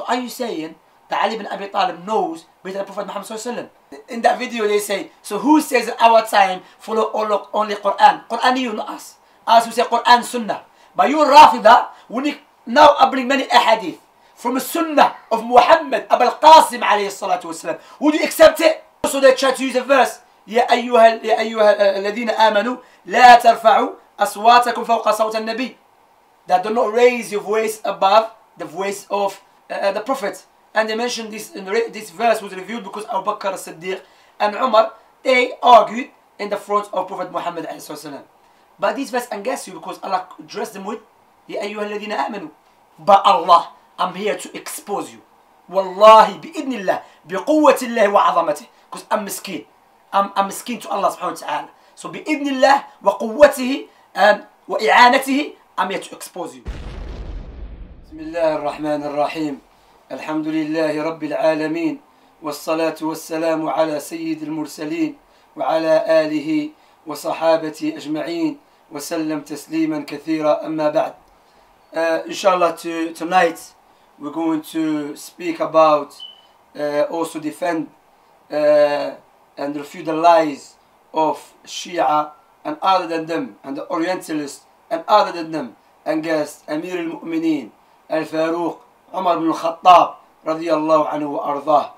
So are you saying that Ali bin Abi Talib knows better than Prophet Muhammad Sallallahu Alaihi Wasallam? In that video they say, so who says in our time follow only Quran? Quran you, not us. As we say Quran, Sunnah. But you Rafida, we now bring many ahadith from the Sunnah of Muhammad Al-Qasim alayhi salatu wasalam. Would you accept it? So they try to use a verse. يا أيها الذين آمنوا لا ترفعوا أصواتكم فوق صوت النبي. That do not raise your voice above the voice of the Prophet. And they mentioned this, this verse was reviewed because Abu Bakr as-Siddiq and Umar, they argued in the front of Prophet Muhammad ﷺ. But this verse angers you because Allah addressed them with يَا أَيُّهَا الَّذِينَ آمَنُوا. But Allah, I'm here to expose you. وَاللَّهِ بِإِذْنِ اللَّهِ بِقُوَّةِ اللَّهِ وَعَظَمَتِهِ. Because I'm miskin. I'm miskin to Allah subhanahu wa ta'ala. So بِإِذْنِ اللَّهِ وَقُوَّتِهِ and وَإِعَانَتِهِ, I'm here to expose you. بسم الله الرحمن الرحيم. الحمد لله رب العالمين والصلاة والسلام على سيد المرسلين وعلى آله وصحابته أجمعين وسلم تسليما كثيرا أما بعد. Inshallah tonight we're going to speak about also defend and refute the lies of Shia and other than them and the Orientalists and other than them against Amir al-Mu'mineen Al-Faruq Umar ibn al-Khattab radiyallahu anhu wa ardah.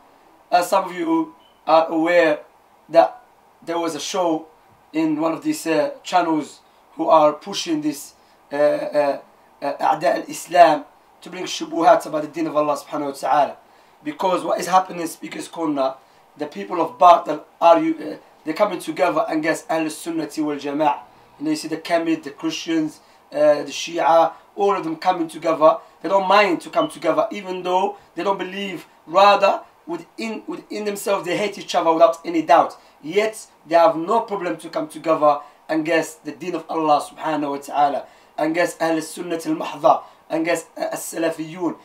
As some of you are aware that there was a show in one of these channels who are pushing this A'da al-Islam to bring shubuhat about the deen of Allah subhanahu wa ta'ala. Because what is happening in Speaker's Corner, the people of Ba'atal are they're coming together against Ahl-Sunnati wal-Jama'ah. And you see the Kamid, the Christians, the Shia, all of them coming together. They don't mind to come together even though they don't believe. Rather, within themselves they hate each other without any doubt. Yet, they have no problem to come together against the deen of Allah subhanahu wa ta'ala, against Ahl-Sunnat al-Mahdha, against As-Salafiyun.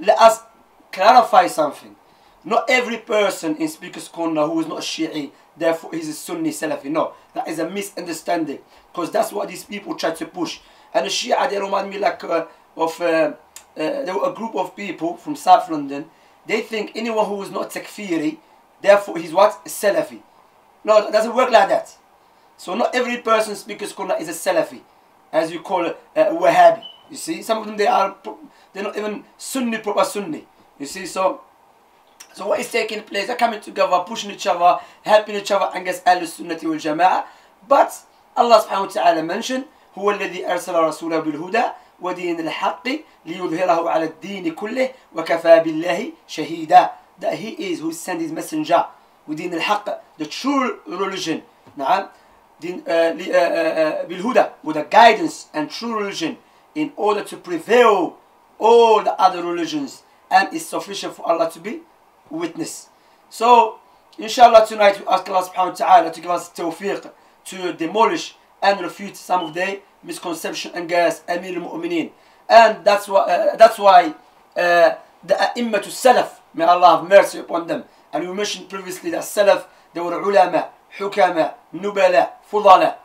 Let us clarify something. Not every person in Speaker's Corner who is not a Shi'i, therefore he's a Sunni Salafi. No, that is a misunderstanding. Because that's what these people try to push. And the Shia, they remind me like there were a group of people from South London. They think anyone who is not Takfiri, therefore he's what? A Salafi. No, it doesn't work like that. So not every person in Speaker's Corner is a Salafi, as you call Wahhabi. You see, some of them they're not even Sunni, proper Sunni. You see, so what is taking place? They're coming together, pushing each other, helping each other against Ahl-Sunnati wal Jama'ah. But Allah subhanahu wa ta'ala mentioned, هو الذي أرسل رسوله بالهدى ودين الحق ليظهره على الدين كله وكفى بالله شهيدا. That he is who sent his messenger ودين الحق, the true religion, نعم, بالهدى, with the guidance and true religion, in order to prevail all the other religions, and is sufficient for Allah to be witness. So inshallah tonight we ask Allah subhanahu wa ta'ala to give us tawfiq to demolish and refute some of the misconception against Amir al-Mu'mineen. And that's why the A'immatu Salaf, may Allah have mercy upon them. And we mentioned previously that Salaf, they were ulama, hukama, nubala, fudala,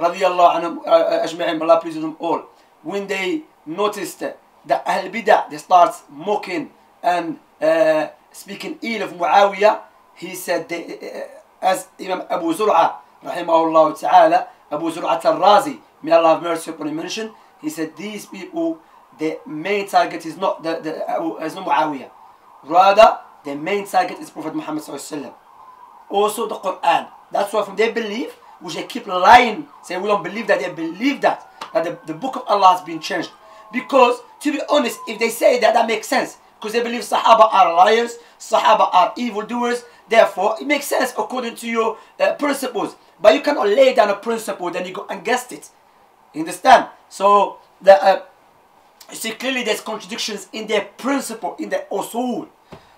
radiyallahu anhum ajma'in, Allah please them all. When they noticed that Ahl Bida, they start mocking and speaking ill of Muawiyah, he said, as Imam Abu Zur'a, rahimahullah ta'ala, Abu Zur'at al-Razi, may Allah have mercy upon him, mentioned, he said, these people, their main target is not Muawiyah. Rather, their main target is Prophet Muhammad ﷺ. Also the Quran. That's why from their belief, which they keep lying, saying we don't believe that, they believe that the book of Allah has been changed. Because, to be honest, if they say that, that makes sense. Because they believe Sahaba are liars, Sahaba are evildoers, therefore it makes sense according to your principles. But you cannot lay down a principle, then you go against it. You understand? So, you see clearly there's contradictions in their principle, in their usul.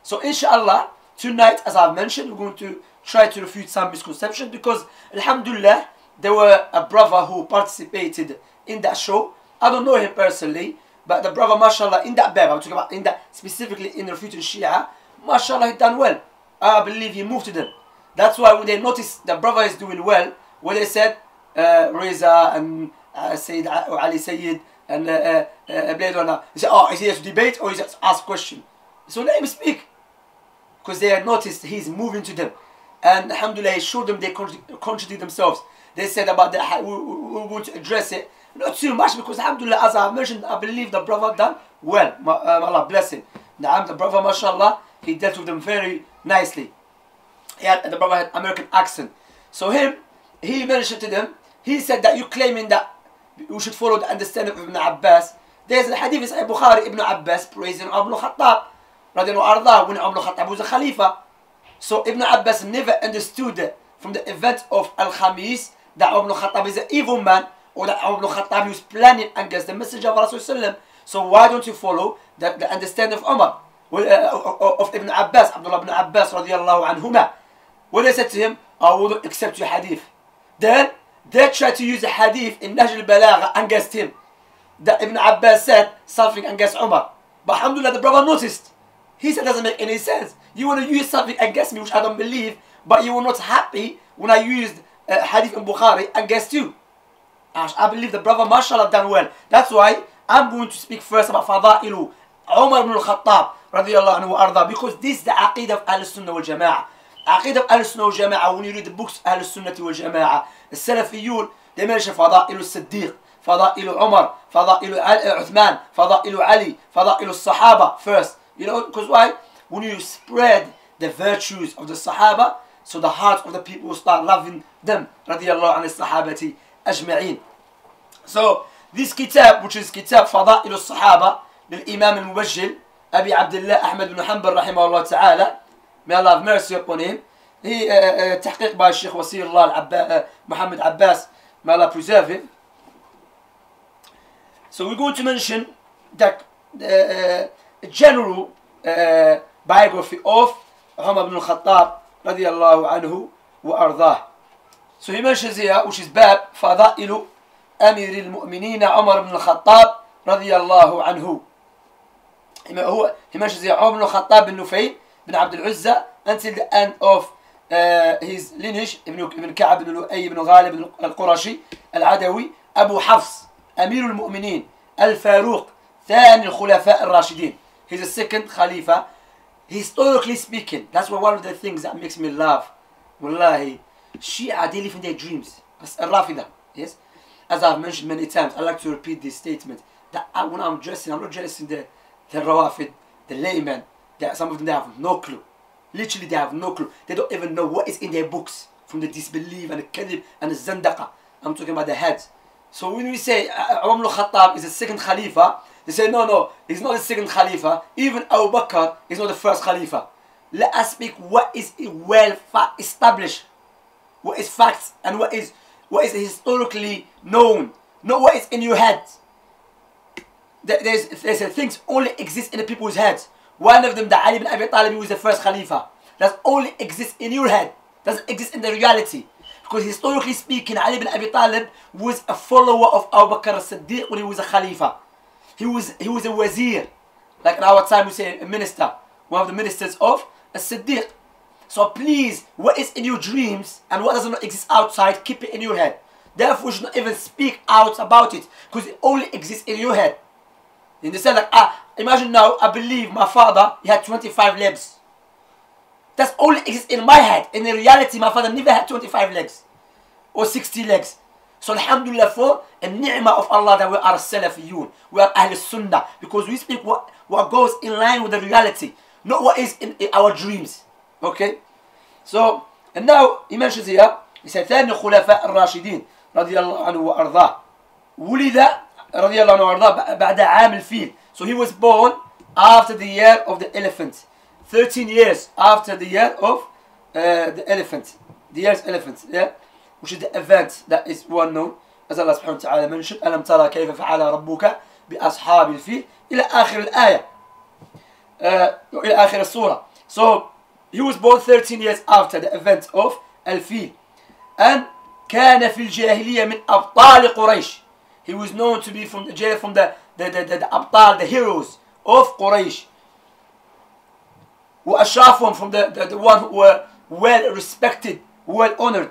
So, inshallah, tonight, as I've mentioned, we're going to try to refute some misconceptions. Because, alhamdulillah, there were a brother who participated in that show. I don't know him personally, but the brother, mashallah, in that bab, I'm talking about in that, specifically in refuting Shia, mashallah, he done well. I believe he moved to them. That's why when they noticed the brother is doing well, when they said Reza and Sayyid Ali Sayyid, and played on a, they say, oh, is he here to debate or is he just ask question? So let him speak, because they had noticed he's moving to them. And alhamdulillah, he showed them they contradict themselves. They said about that, we would address it. Not too much, because alhamdulillah, as I mentioned, I believe the brother done well. Allah bless him. The brother, mashallah, he dealt with them very nicely. He had, the brother had American accent. So him, he mentioned to them, he said that you're claiming that we should follow the understanding of Ibn Abbas. There's a hadith in Sahih Bukhari, Ibn Abbas praising Ibn Khattab, radiallahu anhu, when Ibn Khattab was a Khalifa. So Ibn Abbas never understood from the event of Al-Khamis that Ibn Khattab is an evil man, or that Ibn Khattab was planning against the Messenger of Allah. So why don't you follow the understanding of Umar, of Ibn Abbas, Abdullah ibn Abbas radiallahu anhuma? When they said to him, I will accept your hadith. Then they tried to use a hadith in Nahj al-Balagha against him, that Ibn Abbas said something against Umar. But alhamdulillah, the brother noticed. He said, doesn't make any sense. You want to use something against me, which I don't believe, but you were not happy when I used hadith in Bukhari against you. I believe the brother, mashallah, done well. That's why I'm going to speak first about Fadailu Umar ibn al-Khattab, radiyallahu anhu arda, because this is the Aqeedah of Ahl-Sunnah wal-Jama'ah. Aqeedah of Ahl-Sunnah wal-Jama'ah, when you read the books of Ahl-Sunnah wal-Jama'ah, the Salafiyun, they mention Fadailu Siddiq, Fadailu Umar, Fadailu Uthman, Fadailu Ali, Fadailu Sahaba first. You know, because why? When you spread the virtues of the Sahaba, so the hearts of the people will start loving them. Radiallahu anhu sahabati ajma'in. So this kitab, which is kitab Fada'il al-Sahaba, Imam al-Muwajjil, Abi Abdullah Ahmad ibn Hanbal rahimahullah ta'ala, may Allah have mercy upon him. He tahqiq by Sheikh Wasiullah Muhammad Abbas, may Allah preserve him. So we're going to mention that general biography of Umar ibn al-Khattab radiyallahu anhu wa ardah. So he mentions here, which is Bab Fadailu Amir al-Mu'mineen Umar ibn al-Khattab radiyallahu anhu. He mentions here Umar ibn al-Khattab bin Nufayl bin Abdul Uzza until the end of his lineage, Ibn Ka'ab ibn Lu'ay ibn Ghalib al-Qurashi al-Adawi, Abu Hafs Amir al-Mu'mineen al-Faruq Thani al-Khulafa al-Rashidin. He's the second Khalifa, historically speaking. That's one of the things that makes me laugh. Wallahi, Shia, they live in their dreams. As Rafida, yes? As I've mentioned many times, I like to repeat this statement, that when I'm dressing, I'm not dressing the Rawafid, the layman. Some of them, they have no clue. Literally, they have no clue. They don't even know what is in their books, from the disbelief and the kadhib and the zandaqa. I'm talking about the heads. So when we say Umar al-Khattab is the second Khalifa, they say, no, no, he's not the second Khalifa. Even Abu Bakr is not the first Khalifa. Let us speak what is well established, what is facts, and what is historically known, not what is in your head. There's things only exist in the people's heads. One of them, the Ali ibn Abi Talib, was the first Khalifa. That only exists in your head, doesn't exist in the reality. Because historically speaking, Ali ibn Abi Talib was a follower of Abu Bakr as-Siddiq when he was a Khalifa. He was a wazir, like in our time we say a minister, one of the ministers of as-Siddiq. So please, what is in your dreams and what does not exist outside, keep it in your head. Therefore, you should not even speak out about it, because it only exists in your head. You understand? Like, imagine now, I believe my father, he had 25 legs. That's only exists in my head. In reality, my father never had 25 legs or 60 legs. So alhamdulillah for a ni'mah of Allah that we are Salafiyun, we are Ahl Sunnah, because we speak what goes in line with the reality, not what is in our dreams. Okay? So, and now he mentions here, he said, ثاني خلفاء الراشدين رضي الله عنه وأرضاه ولد رضي الله عنه وأرضاه بعد عام الفيل. So he was born after the year of the elephant, 13 years after the year of the elephant, the year's elephant, yeah? Which is the event that is well known, as Allah subhanahu wa ta'ala mentioned, أَلَمْ تَرَى كَيْفَ فَعَلَ رَبُّكَ بِأَصْحَابِ الْفِيلِ إلى آخر الآية, إلى آخر السورة. So he was born 13 years after the event of Al-Fil. And كان في الجاهلية من أبطال قريش. He was known to be from the Abtal, the heroes of Quraysh. وأشرافهم, from the one who were well respected, well honored.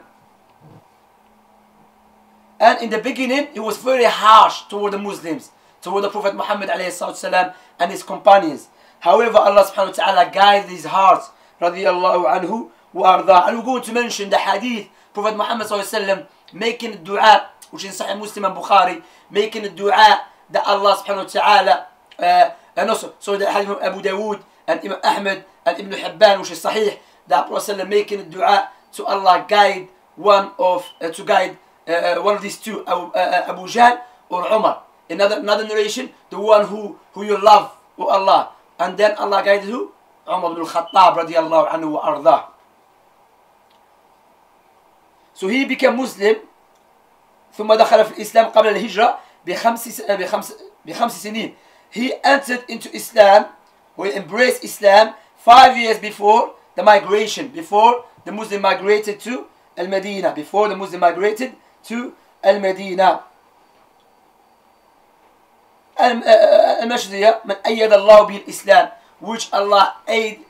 And in the beginning, he was very harsh toward the Muslims. toward the Prophet Muhammad ﷺ and his companions. However, Allah subhanahu wa ta'ala guided his heart, radiyallahu anhu wa ardah. And we're going to mention the hadith, Prophet Muhammad ﷺ making a dua, which is Sahih Muslim and Bukhari, making a dua that Allah subhanahu wa ta'ala, and also, so the hadith of Abu Dawood and Imam Ahmed and Ibn Hibban, which is Sahih, that Prophet ﷺ making a dua to Allah guide one of, one of these two, Abu Jahl or Umar. In another narration, the one who you love, O Allah. And then Allah guided who? Umar ibn al-Khattab radiyallahu anhu wa ardah. So he became Muslim. ثم دخل في الإسلام قبل الهجرة بخمس سنين. He entered into Islam, or embraced Islam 5 years before the migration, before the Muslim migrated to Al-Medina, before the Muslim migrated to Al-Medina. المشدية من أيد الله به الإسلام, which Allah aid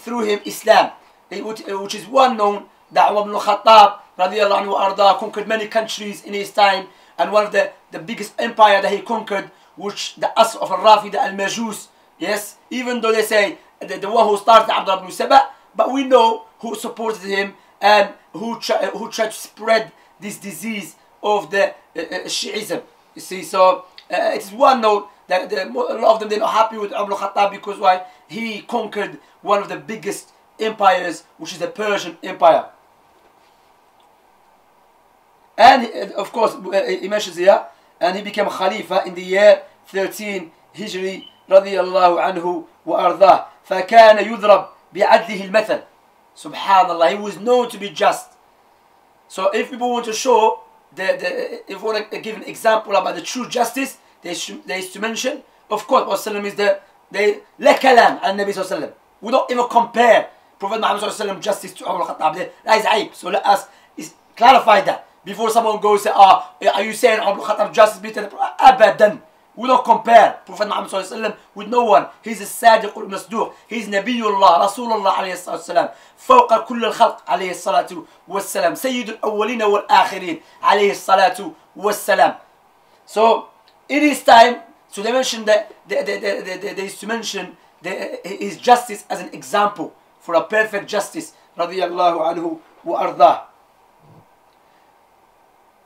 through him Islam, which is well known that Umar ibn al-Khattab radiyallahu anhu arda conquered many countries in his time, and one of the biggest empire that he conquered, which the Asr of al-Rafida al-Majus, yes, even though they say the one who started Abdullah ibn Saba, but we know who supported him and who tried to spread this disease of the Shi'ism, you see. So it is well known that a lot of them, they're not happy with Umar al-Khattab because why? He conquered one of the biggest empires, which is the Persian Empire. And of course, he mentions here, and he became Khalifa in the year 13 Hijri radiyallahu anhu wa ardah. فَكَانَ يُضْرَبْ بِعَدْلِهِ الْمَثَلِ. Subhanallah, he was known to be just. So if people want to show, if we want to give an example about the true justice, they used to mention, of course, Prophet is the la kalam al Nabi sallam. We don't even compare Prophet Muhammad sallam justice to Umar al-Khattab. That is aib. So let us clarify that before someone goes say, ah, are you saying Umar al-Khattab justice better? Abadan. We don't compare Prophet Muhammad sallam with no one. He's a sadiq al-masduq. He's Nabiullah, Rasulullah alayhi sallam. Fawqa kull al-khalq alayhi salatu wassalam. Sayyidul awwalina wal akhirin alayhi salatu wassalam. So it is time, so they mentioned that they used to mention his justice as an example for a perfect justice, radiyallahu anhu wa ardah.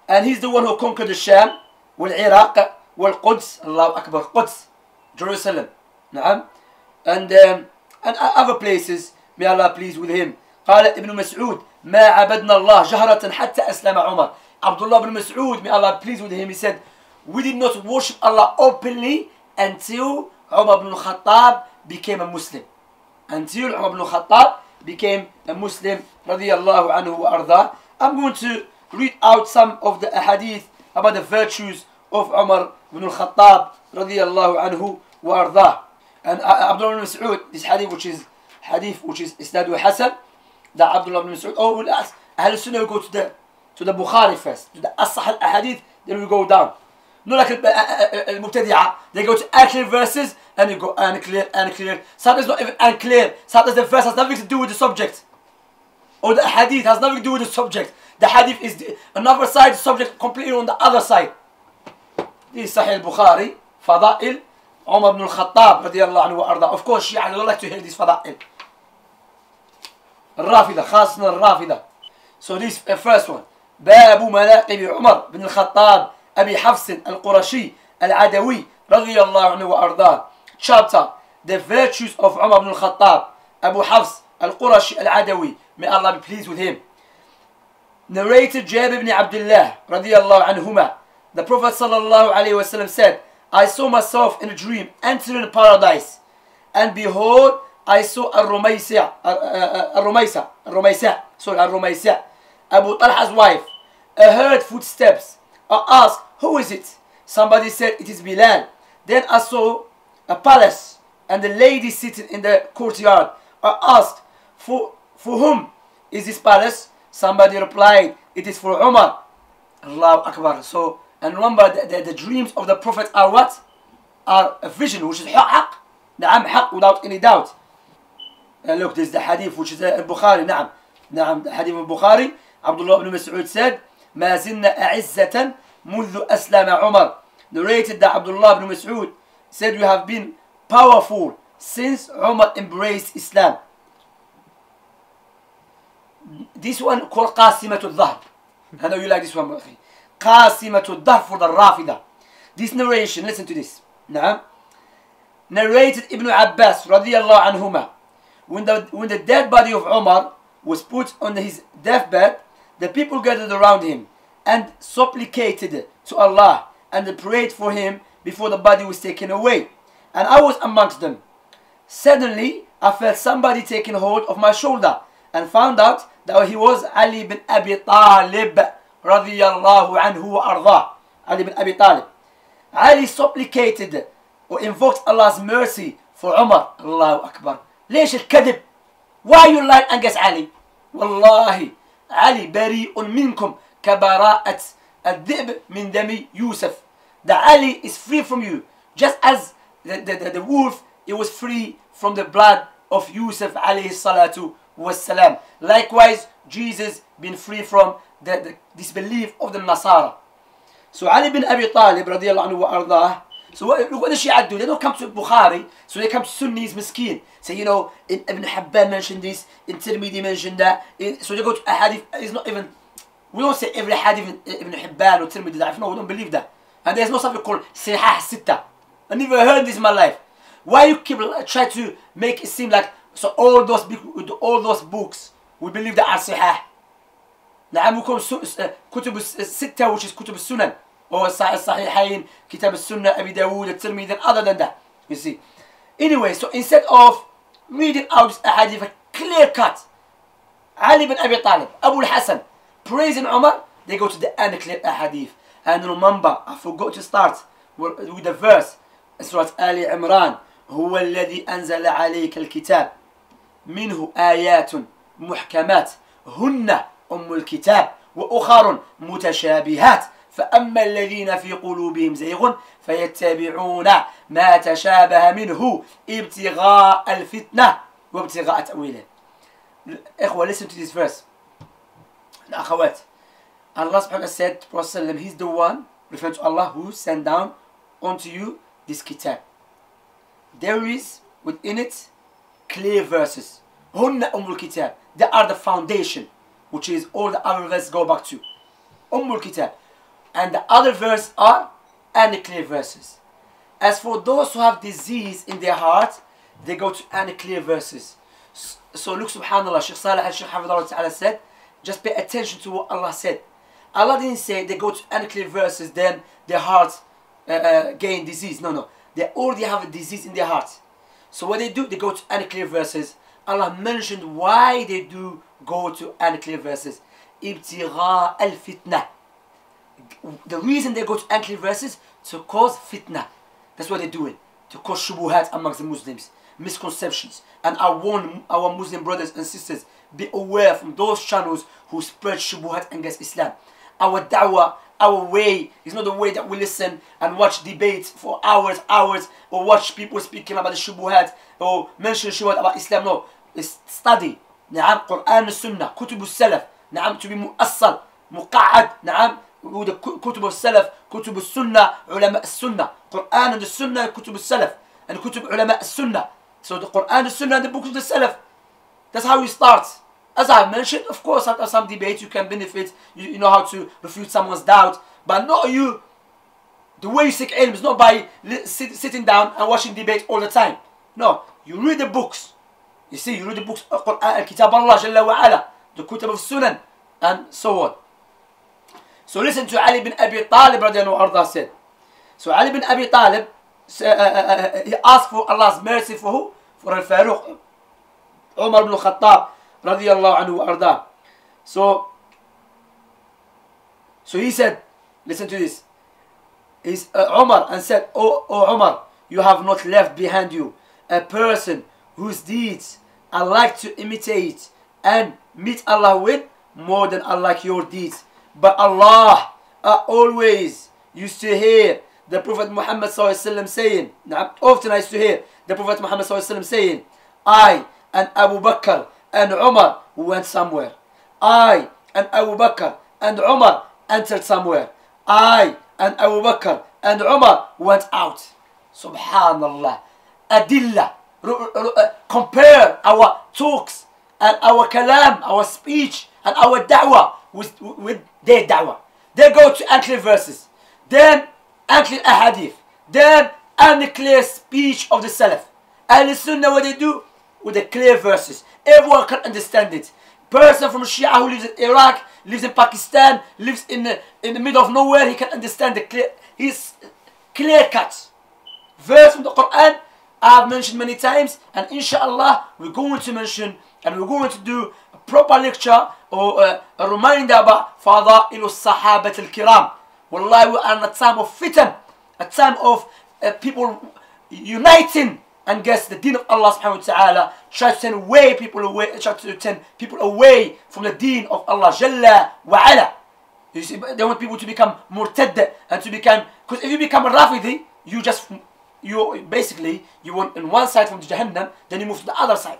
And he's the one who conquered the Sham, wal Iraq, wal Quds, Allahu Akbar, Quds, Jerusalem, na'am, and other places. May Allah please with him. قال ابن مسعود ما عبدنا الله جهرة حتى أسلم عمر. Abdullah ibn Mas'ud, may Allah please with him, he said, we did not worship Allah openly until Umar ibn al-Khattab became a Muslim. Until Umar ibn al-Khattab became a Muslim, radiyallahu anhu wa arda. I'm going to read out some of the hadith about the virtues of Umar ibn al-Khattab, radiyallahu anhu wa arda. And Abdullah ibn Mas'ud, this hadith which is Isnadu Hasan, that Abdullah ibn Mas'ud, oh, we'll ask, Ahl Sunnah will go to the Bukhari first, to the As-Sahih al-Hadith, then we'll go down. No, like al-Mubtadi'a, they go to unclear verses and they go unclear. Sometimes not even unclear. Sometimes the verse has nothing to do with the subject, or the hadith has nothing to do with the subject. The hadith is another side, the subject completely on the other side. This is Sahih al-Bukhari, Fada'il, Umar ibn al-Khattab radiyallahu anhu wa arda. Of course, Shia, I don't like to hear these Fada'il. Rafida, khasna Rafida. So this first one, Babu Manaqib Umar ibn al-Khattab Abi Hafs al-Qurashi al-Adawi radiyallahu anhu wa ardah. Chapter, the virtues of Umar ibn al-Khattab, Abu Hafs al-Qurashi al-Adawi, may Allah be pleased with him. Narrated Jabir ibn Abdullah radiyallahu anhuma, the Prophet sallallahu alayhi wa sallam said, I saw myself in a dream entering paradise, and behold, I saw al-Rumaysa, Abu Talha's wife. I heard footsteps. I asked, who is it? Somebody said, it is Bilal. Then I saw a palace and a lady sitting in the courtyard. I asked, for whom is this palace? Somebody replied, it is for Umar. Allahu Akbar. So, and remember, the dreams of the Prophet are what? Are a vision, which is haqq. Na'am, haqq, without any doubt. And look, this is the hadith, which is al-Bukhari. Na'am, na'am, the hadith of Bukhari. Abdullah ibn Mas'ud said, ما زلنا أعزة منذ أسلم عمر narrated that Abdullah ibn Mas'ud said, "We have been powerful since Umar embraced Islam." This one called Qasimatul Dhahr. I know you like this one, Akhi. Qasimatul Dhahr for the Rafida. This narration, listen to this. Naam. Narrated Ibn Abbas radiyallahu anhuma. When the dead body of Umar was put on his deathbed, the people gathered around him and supplicated to Allah and prayed for him before the body was taken away. And I was amongst them. Suddenly, I felt somebody taking hold of my shoulder and found out that he was Ali bin Abi Talib radiyallahu anhu wa ardah. Ali bin Abi Talib. Ali supplicated or invoked Allah's mercy for Umar. Allahu Akbar. ليش الكذب? Why you lying against Ali? Wallahi, Ali بريء منكم كبراءة الذئب من دم Yusuf. The Ali is free from you, just as the wolf, it was free from the blood of Yusuf alayhi salatu was salam. Likewise, Jesus been free from the disbelief of the Nasara. So Ali bin Abi Talib radiyallahu anhu wa ardah. So what does Shia do? They don't come to Bukhari, so they come to Sunnis, Miskin. Say, you know, Ibn Hibban mentioned this, in Tirmidhi mentioned that. So they go to Ahadith. It's not even, we don't say every Hadith Ibn Hibban or Tirmidhi. No, we don't believe that. And there's no something called Sihah Sitta. I never heard this in my life. Why you keep try to make it seem like, so all those books, we believe that are Sihah. Now we call Kutub Sitta, which is Kutub Sunan. Or Sahihain, Kitab al-Sunnah, Abi Dawood, al-Tirmidhi, and other than that. You see. Anyway, so instead of reading out this ahadith, a clear cut, Ali bin Abi Talib, Abu al-Hasan, praising Umar, they go to the unclear ahadith. And remember, I forgot to start with the verse, Surah Ali Imran, هو الذي أنزل عليك الكتاب منه آيات محكمات هن أم الكتاب وأخر متشابهات فأما الذين في قلوبهم زيغ فيتبعون ما تشابه منه ابتغاء الفتنة وابتغاء تأويله. إخوة, listen to this verse. الأخوات, Allah subhanahu wa ta'ala said to Prophet sallallahu alayhi wa sallam, he's the one, referring to Allah, who sent down onto you this kitab. There is within it clear verses. Hunna Ummul Kitab. They are the foundation, which is all the other verses go back to. Ummul Kitab. And the other verses are unclear verses. As for those who have disease in their heart, they go to unclear verses. So look, subhanAllah, Shaykh Salih al-Shaykh hafidhahullah ta'ala said, just pay attention to what Allah said. Allah didn't say they go to unclear verses, then their hearts gain disease. No, no. They already have a disease in their heart. So what they do, they go to unclear verses. Allah mentioned why they do go to unclear verses. Ibtigha al-fitnah. The reason they go to unclear verses, to cause fitna. That's what they're doing. To cause shubuhat amongst the Muslims. Misconceptions. And I warn our Muslim brothers and sisters, be aware from those channels who spread shubuhat against Islam. Our da'wah, our way, is not the way that we listen and watch debates for hours, or watch people speaking about the shubuhat, or mention shubuhat about Islam. No. It's study. Na'am, Quran, Sunnah, Kutub al-Salaf. Na'am, to be mu'assal, muqa'ad. Na'am. كتب السلف, كتب السنة, علماء السنة, Quran and the Sunnah, كتب السلف, and كتب علماء السنة. So the Quran, the Sunnah, and the books of the Salaf. That's how we start. As I mentioned, of course, after some debate, you can benefit. You know how to refute someone's doubt, but not you. The way you seek ilm is not by sitting down and watching debate all the time. No, you read the books. You see, you read the books of Quran, Kitab Allah, Jalla wa Ala, the Kutab of Sunan, and so on. So listen to Ali bin Abi Talib radiyallahu anhu said. So Ali bin Abi Talib, he asked for Allah's mercy for who? For Al-Faruq, Umar ibn Khattab radiyallahu anhu ardah. So he said, listen to this. He's Umar and said, "Oh Umar, you have not left behind you a person whose deeds I like to imitate and meet Allah with more than I like your deeds. But Allah, I always used to hear the Prophet Muhammad ﷺ saying, often I used to hear the Prophet Muhammad ﷺ saying, I and Abu Bakr and Umar went somewhere. I and Abu Bakr and Umar entered somewhere. I and Abu Bakr and Umar went out. Subhanallah. Adillah. Compare our talks and our kalam, our speech and our da'wah with their da'wah. They go to unclear verses, then unclear ahadith, then unclear speech of the Salaf. Ahl Sunnah, what they do? With the clear verses. Everyone can understand it. Person from Shia who lives in Iraq, lives in Pakistan, lives in the middle of nowhere, he can understand the clear, his clear cut. Verse from the Quran, I've mentioned many times, and inshallah, we're going to mention and we're going to do a proper lecture or a reminder about Fada'il al-Sahabat al-Kiram. Wallahi, we are in a time of fitan, a time of people uniting and guess the deen of Allah subhanahu wa ta'ala, try to turn away people away, try to turn people away from the deen of Allah Jalla wa Ala. You see, they want people to become murtad and to become, because if you become a Rafidi, you want in one side from the Jahannam, then you move to the other side.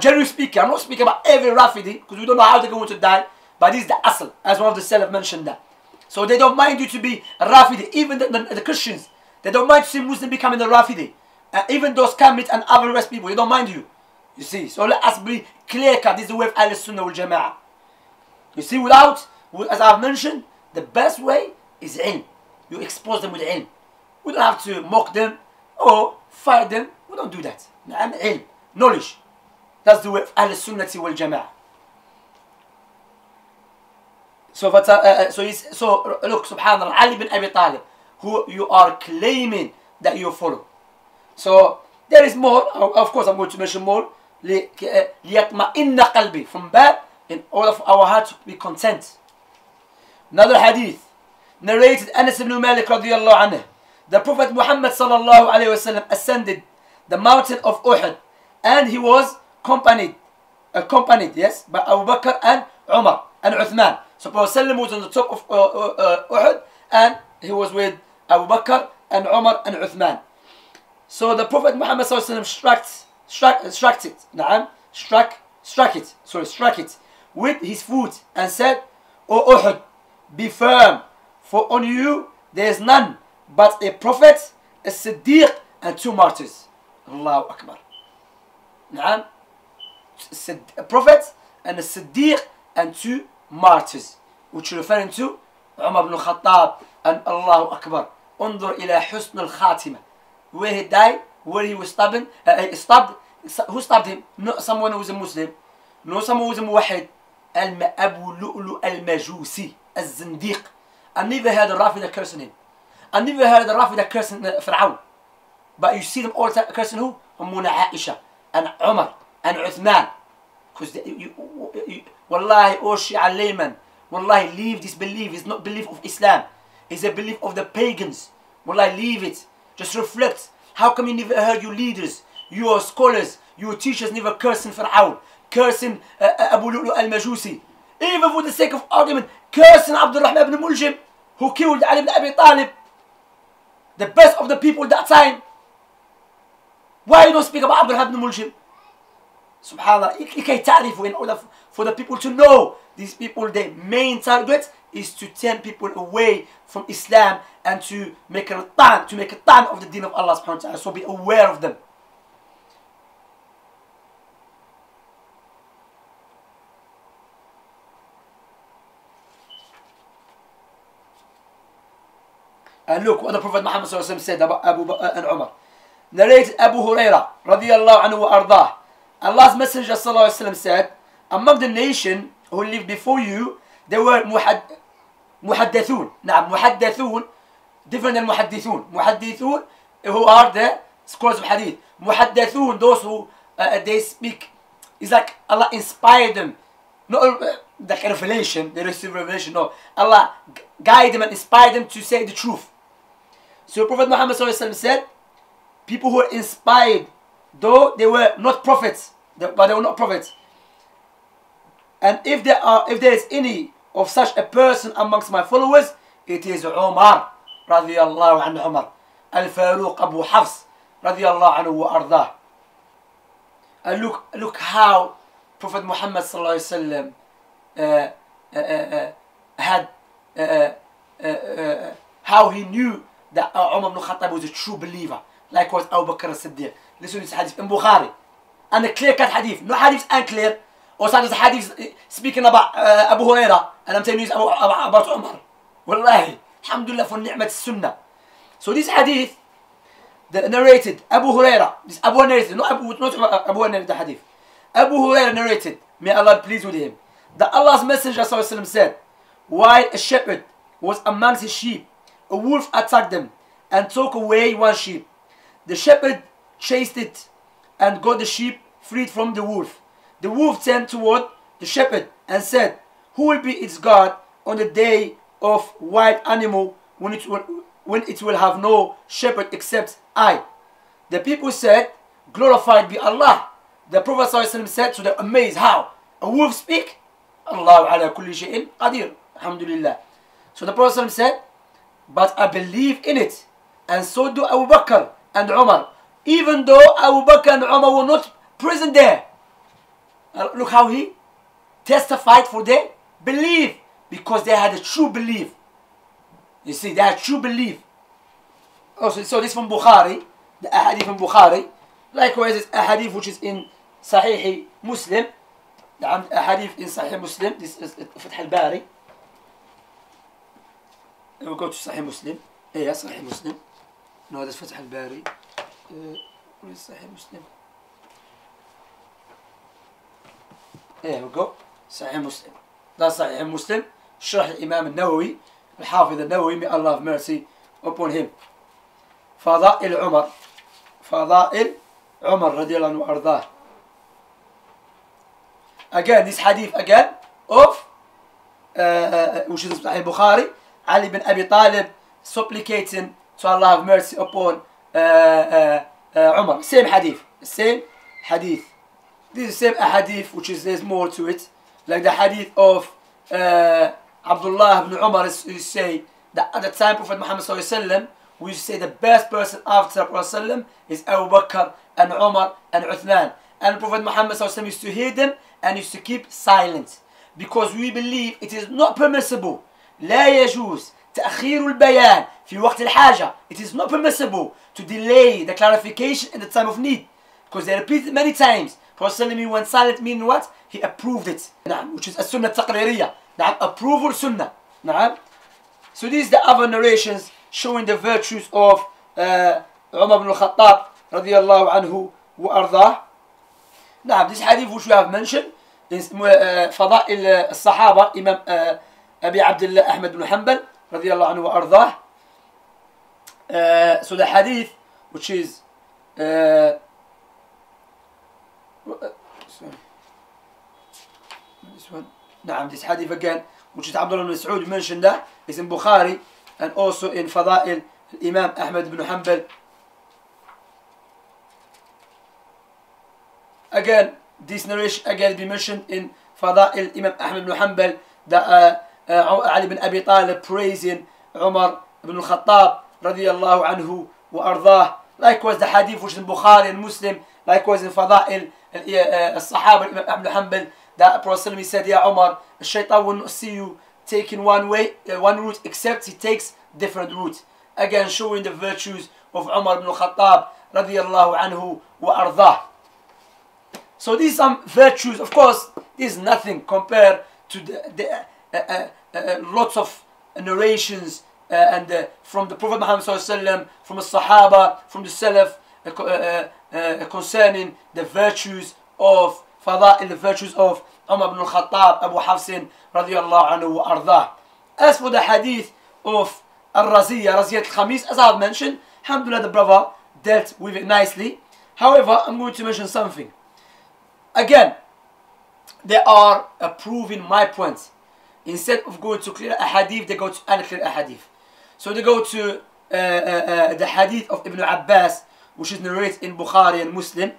Generally speaking, I'm not speaking about every Rafidi, because we don't know how they're going to die, but this is the asl, as one of the Salaf mentioned that. So they don't mind you to be a Rafidi, even the Christians, they don't mind to see Muslims becoming a Rafidi. Even those Kamit and other rest people, they don't mind you. You see, so let us be clear cut. This is the way of Ahl Sunnah wal Jama'ah. You see, without, as I've mentioned, the best way is ilm. You expose them with ilm. We don't have to mock them or fire them. We don't do that. And ilm, knowledge. That's the way of Ahl Sunnah wal Jama'ah. So, look, subhanAllah, Ali bin Abi Talib, who you are claiming that you follow. So there is more, of course I'm going to mention more, لِيَطْمَئِنَّ قَلْبِي, from bad, in order for our heart to be content. Another hadith, narrated Anas ibn Malik radiyallahu anhu. The Prophet Muhammad sallallahu alayhi wa sallam ascended the mountain of Uhud, and he was accompanied, yes, by Abu Bakr and Umar and Uthman. So Prophet sallallahu alayhi wa sallam was on the top of Uhud, and he was with Abu Bakr and Umar and Uthman. So the Prophet Muhammad struck it with his foot and said, "O Uhud, be firm, for on you there is none but a prophet, a Siddiq, and two martyrs." Allahu Akbar. Na'am, a prophet and a Siddiq and two martyrs, which you're referring to Umar ibn Khattab, and Allahu Akbar. Undur ila husn al-khatima. Where he died, where he was who stabbed him? Not someone who was a Muslim, no someone who was a Muwahid. Al-Ma'abu Lu'lu Al-Majusi, Al-Zindiq. I never heard a Rafida cursing him. I never heard a Rafida cursing Fir'aun. But you see them all cursing who? Ummuna Aisha, and Umar, and Uthman. Because wallahi, O Shia layman, wallahi, leave this belief. It's not belief of Islam. It's a belief of the pagans. Wallahi, leave it. Just reflect. How come you never heard your leaders, your scholars, your teachers never cursing Fir'aun, cursing Abu Lu'lu al-Majusi? Even for the sake of argument, cursing Abdurrahman ibn Muljim, who killed Ali ibn Abi Talib, the best of the people at that time. Why you don't speak about Abdurrahman ibn Muljim? SubhanAllah, in order for the people to know, these people, their main target is to turn people away from Islam and to make a time of the deen of Allah subhanahu wa ta'ala. So be aware of them. And look what the Prophet Muhammad said about Abu Bakr and Umar. Narrated Abu Hurairah radiyallahu anhu wa ardah. Allah's Messenger sallallahu alayhi wa sallam said, "Among the nation who lived before you, they were muhaddathun." Now, muhaddathun, different than muhaddithun. Muhaddithun, who are the scholars of hadith. Muhaddathun, those who they speak. It's like Allah inspired them. Not like revelation, they receive revelation. No, Allah guide them and inspire them to say the truth. So Prophet Muhammad said, people who are inspired, though they were not prophets, but they were not prophets. And if there is any of such a person amongst my followers, it is Umar radiyallahu anhu, Umar al-Faruq Abu Hafs radiyallahu anhu wa ardah. And look how Prophet Muhammad sallallahu alayhi wa sallam had how he knew that Umar ibn Khattab was a true believer, like what Abu Bakr as-Siddiq. Listen to this hadith in Bukhari. And a clear-cut hadith, no hadith unclear, or such as hadith speaking about Abu Huraira, and I'm telling you about Umar. Wallahi, alhamdulillah for ni'mat as-sunnah. So this hadith, the narrated Abu Huraira, this Abu narrated, not Abu narrated the hadith. Abu Huraira narrated, may Allah be pleased with him, that Allah's Messenger said, while a shepherd was amongst his sheep, a wolf attacked them and took away one sheep. The shepherd chased it and got the sheep freed from the wolf. The wolf turned toward the shepherd and said, who will be its God on the day of wild animal when it will have no shepherd except I? The people said, glorified be Allah. The Prophet ﷺ said to them, amazed, how? A wolf speak? Allahu ala kulli shay'in qadir. Alhamdulillah. So the Prophet ﷺ said, but I believe in it, and so do Abu Bakr and Umar, even though Abu Bakr and Umar were not present there. Look how he testified for their belief, because they had a true belief. You see, they had true belief. Also, so this from Bukhari, the ahadith from Bukhari. Likewise, this ahadith which is in Sahih Muslim, the ahadith in Sahih Muslim, this is Fath al-Bari. We go to Sahih Muslim. Yeah, Sahih Muslim. No, that's Fath al-Bari. Where is Sahih Muslim? Yeah, we go. Sahih Muslim. That's Sahih Muslim. Sharh Imam al-Nawawi, al-Hafiz al-Nawawi, may Allah have mercy upon him. Fada'il Umar. Fada'il Umar radiallahu anhu ardah. Again, this hadith again of which is Sahih Bukhari. Ali bin Abi Talib supplicating to Allah have mercy upon Umar. Same hadith. Same hadith. This is the same hadith which is there's more to it. Like the hadith of Abdullah ibn Umar, you say that at the time Prophet Muhammad ﷺ, we say the best person after Prophet ﷺ is Abu Bakr and Umar and Uthman. And Prophet Muhammad ﷺ used to hear them and used to keep silent. Because we believe it is not permissible. لا يجوز تأخير البيان في وقت الحاجة. It is not permissible to delay the clarification in the time of need. Because they repeated many times. Prophet he went silent, meaning what? He approved it. Which is a sunnah taqririyah. Approval sunnah. So these are the other narrations showing the virtues of Umar ibn al-Khattab radiallahu anhu wa ardah. Now, this hadith which we have mentioned is Fada'il al-Sahaba, Imam Abi Abdullah Ahmad ibn Hanbal radiyallahu anhu wa ardah. So the hadith which is this one. Naam, this hadith again which is Abdullah ibn Mas'ud mentioned, that is in Bukhari and also in Fada'il Imam Ahmad ibn Hanbal. Again, this narration again be mentioned in Fada'il Imam Ahmad ibn Hanbal, that Ali bin Abi Talib praising Umar ibn al-Khattab radiyallahu anhu wa ardah. Likewise the hadith which is in Bukhari and Muslim, likewise in Fada'il al-Sahaba Imam Ahmad al-Hanbal, that Prophet said, Ya Umar, shaitan will not see you taking one way, one route, except he takes different routes. Again showing the virtues of Umar ibn al-Khattab radiyallahu anhu wa ardah. So these are some virtues. Of course, this is nothing compared to the lots of narrations and from the Prophet Muhammad ﷺ, from the Sahaba, from the Salaf concerning the virtues of Fada'il, the virtues of Umar ibn al-Khattab, Abu Hafsin radiyallahu anhu wa ardah. As for the hadith of Al-Raziyah, Raziyat al-Khamis, as I have mentioned, alhamdulillah the brother dealt with it nicely. However, I'm going to mention something. Again, they are proving my point. Instead of going to clear a hadith, they go to unclear a hadith. So they go to the hadith of Ibn Abbas, which is narrated in Bukhari and Muslim.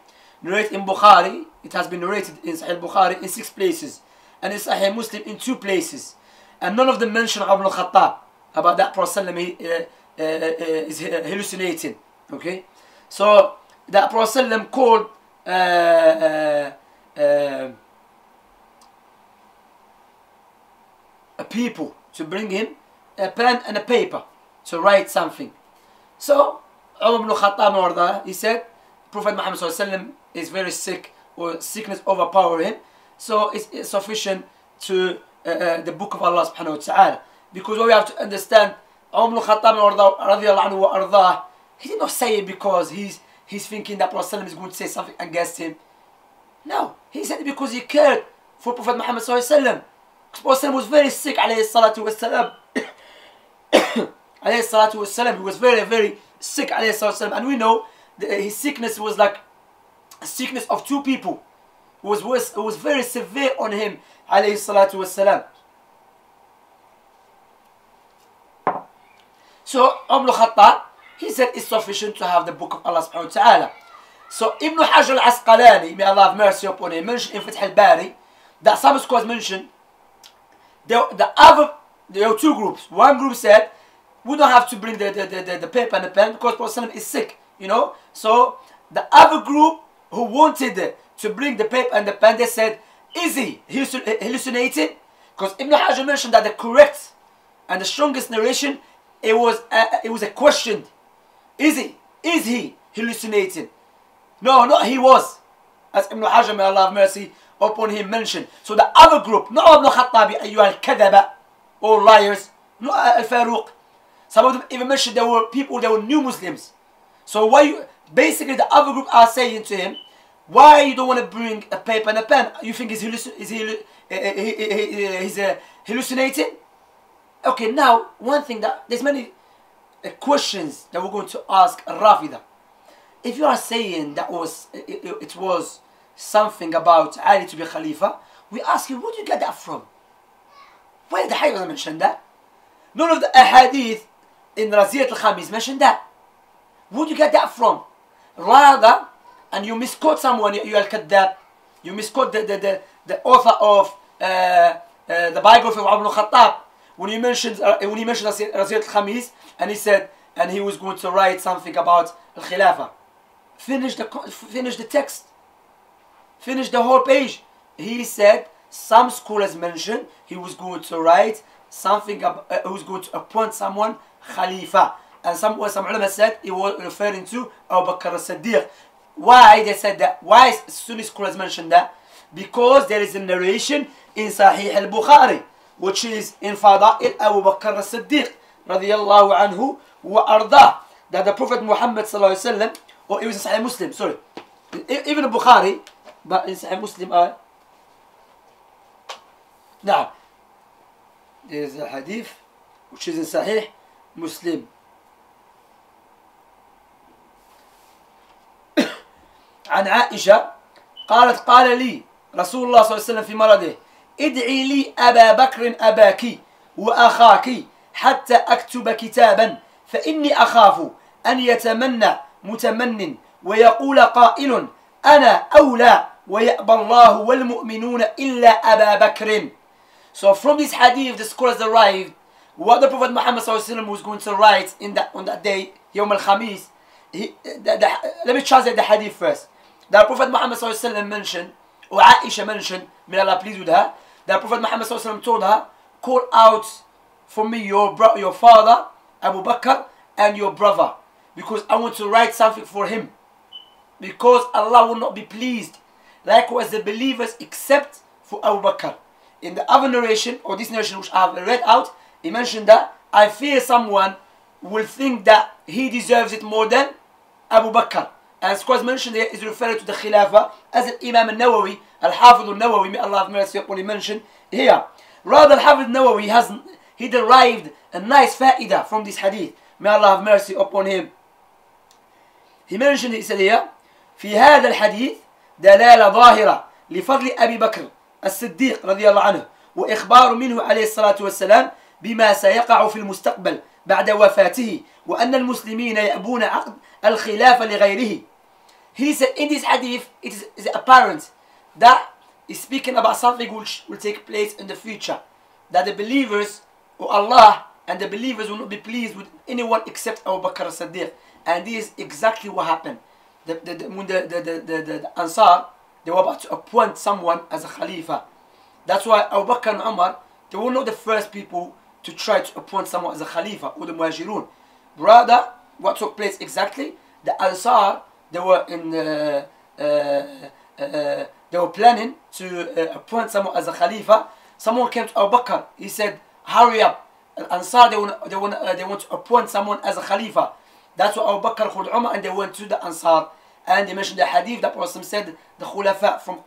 Narrated in Bukhari, it has been narrated in Sahih Bukhari in 6 places, and in Sahih Muslim in 2 places. And none of them mention Ibn al-Khattab, about that Prophet is hallucinating. Okay? So that Prophet called people to bring him a pen and a paper to write something. So Umar ibn Khattab, he said Prophet Muhammad is very sick, or sickness overpower him, so it's sufficient to the book of Allah subhanahu wa ta'ala. Because what we have to understand, Umar ibn Khattab, he did not say it because he's thinking that Prophet is going to say something against him. No, he said it because he cared for Prophet Muhammad. Prophet was very sick, alayhi salatu wassalam. He was very, very sick, alayhi salatu wassalam. And we know that his sickness was like a sickness of two people. It was very severe on him, alayhi salatu wassalam. So Umar al-Khattab, he said it's sufficient to have the book of Allah subhanahu wa ta'ala. So Ibn Hajar al-Asqalani, may Allah have mercy upon him, mentioned in Fath al-Bari that some scholars mentioned there were two groups. One group said we don't have to bring the paper and the pen because Prophet is sick, you know. So the other group who wanted to bring the paper and the pen, they said, is he hallucinating? Because Ibn Hajar mentioned that the correct and the strongest narration, it was a question. Is he hallucinating? No, not he was, as Ibn Hajar, may Allah have mercy upon him, mentioned. So the other group, not Ibn Khattabi, ayyuha al-kadhaba, or liars, not al-Faruq. Some of them even mentioned there were people, that were new Muslims. So basically the other group are saying to him, why you don't want to bring a paper and a pen? You think he's hallucinating? Okay, now one thing that there's many questions that we're going to ask Rafida. If you are saying that it was something about Ali to be Khalifa, we ask you, where do you get that from? Where did the Hadith mention that? None of the Ahadith in Raziyat al-Khamis mentioned that. Where do you get that from? Rather, and you misquote someone, you al-Kadhab, you misquote the author of the biography of Umar ibn Khattab, when he mentioned Raziyat al-Khamis, and he said, and he was going to write something about al-Khilafah. Finish the text. Finish the whole page. He said some scholars mentioned he was going to write something about, he was going to appoint someone Khalifa, and some ulama said he was referring to Abu Bakr as-Siddiq. Why they said that? Why Sunni scholars mentioned that? Because there is a narration in Sahih al-Bukhari, which is in Fada'il Abu Bakr as-Siddiq radiyallahu anhu wa ardah, that the Prophet Muhammad sallallahu alaihi wasallam, or it was in Sahih Muslim, sorry, even in Bukhari, but in Sahih Muslim, now there is a hadith which is in Sahih Muslim. عن عائشة قالت قال لي رسول الله صلى الله عليه وسلم في مرضه ادعي لي أبا بكر أباك وأخاك حتى أكتب كتابا فإني أخاف أن يتمنى متمن ويقول قائل أنا أولى ويأبى الله والمؤمنون إلا أبا بكر. So from this hadith, the scholars arrived what the Prophet Muhammad was going to write on that day, Yawm al-Khamis. Let me translate the hadith first. The Prophet Muhammad mentioned, or Aisha mentioned, may Allah please with her, that Prophet Muhammad told her, call out for me your father, Abu Bakr, and your brother, because I want to write something for him, because Allah will not be pleased. Likewise the believers except for Abu Bakr. In the other narration, or this narration which I have read out, he mentioned that I fear someone will think that he deserves it more than Abu Bakr. And scholars mentioned here is referred to the Khilafah, as Imam al-Nawawi, al-Hafidh al-Nawawi, may Allah have mercy upon him, mentioned here. Rather, al-Hafidh al-Nawawi he derived a nice fa'idah from this hadith, may Allah have mercy upon him. He mentioned, he said here, في هذا الحديث دلالة ظاهرة لفضل أبي بكر الصديق رضي الله عنه وإخبار منه عليه الصلاة والسلام بما سيقع في المستقبل بعد وفاته وأن المسلمين يأبون عقد الخلافة لغيره. He said in this hadith it is apparent that he's speaking about something which will take place in the future, that the believers, or Allah and the believers, will not be pleased with anyone except Abu Bakr as-Siddiq. And this is exactly what happened. The Ansar, they were about to appoint someone as a Khalifa. That's why Abu Bakr and Umar, they were not the first people to try to appoint someone as a Khalifa, or the Muhajirun. Rather, what took place exactly? The Ansar, they were planning to appoint someone as a Khalifa. Someone came to Abu Bakr. He said, "Hurry up!" Al Ansar they want to appoint someone as a Khalifa. That's why Abu Bakr called Umar and they went to the Ansar. And they mentioned the Hadith. The Prophet said, "The Khulafa from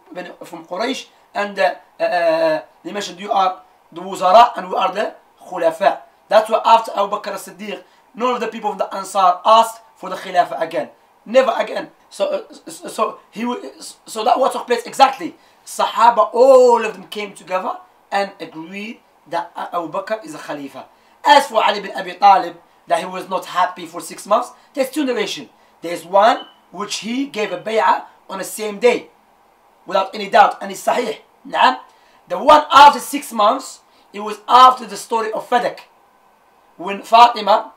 Quraysh." And they mentioned, "You are the Wuzara and we are the Khulafa." That's why after Abu Bakr as-Siddiq, none of the people of the Ansar asked for the Khilafah again, never again. So that what took place exactly. Sahaba, all of them came together and agreed that Abu Bakr is a Khalifa. As for Ali bin Abi Talib, that he was not happy for 6 months. There's two narrations. There's one which he gave a bay'ah on the same day, without any doubt, and it's sahih. Naam. The one after 6 months, it was after the story of Fadak, when Fatima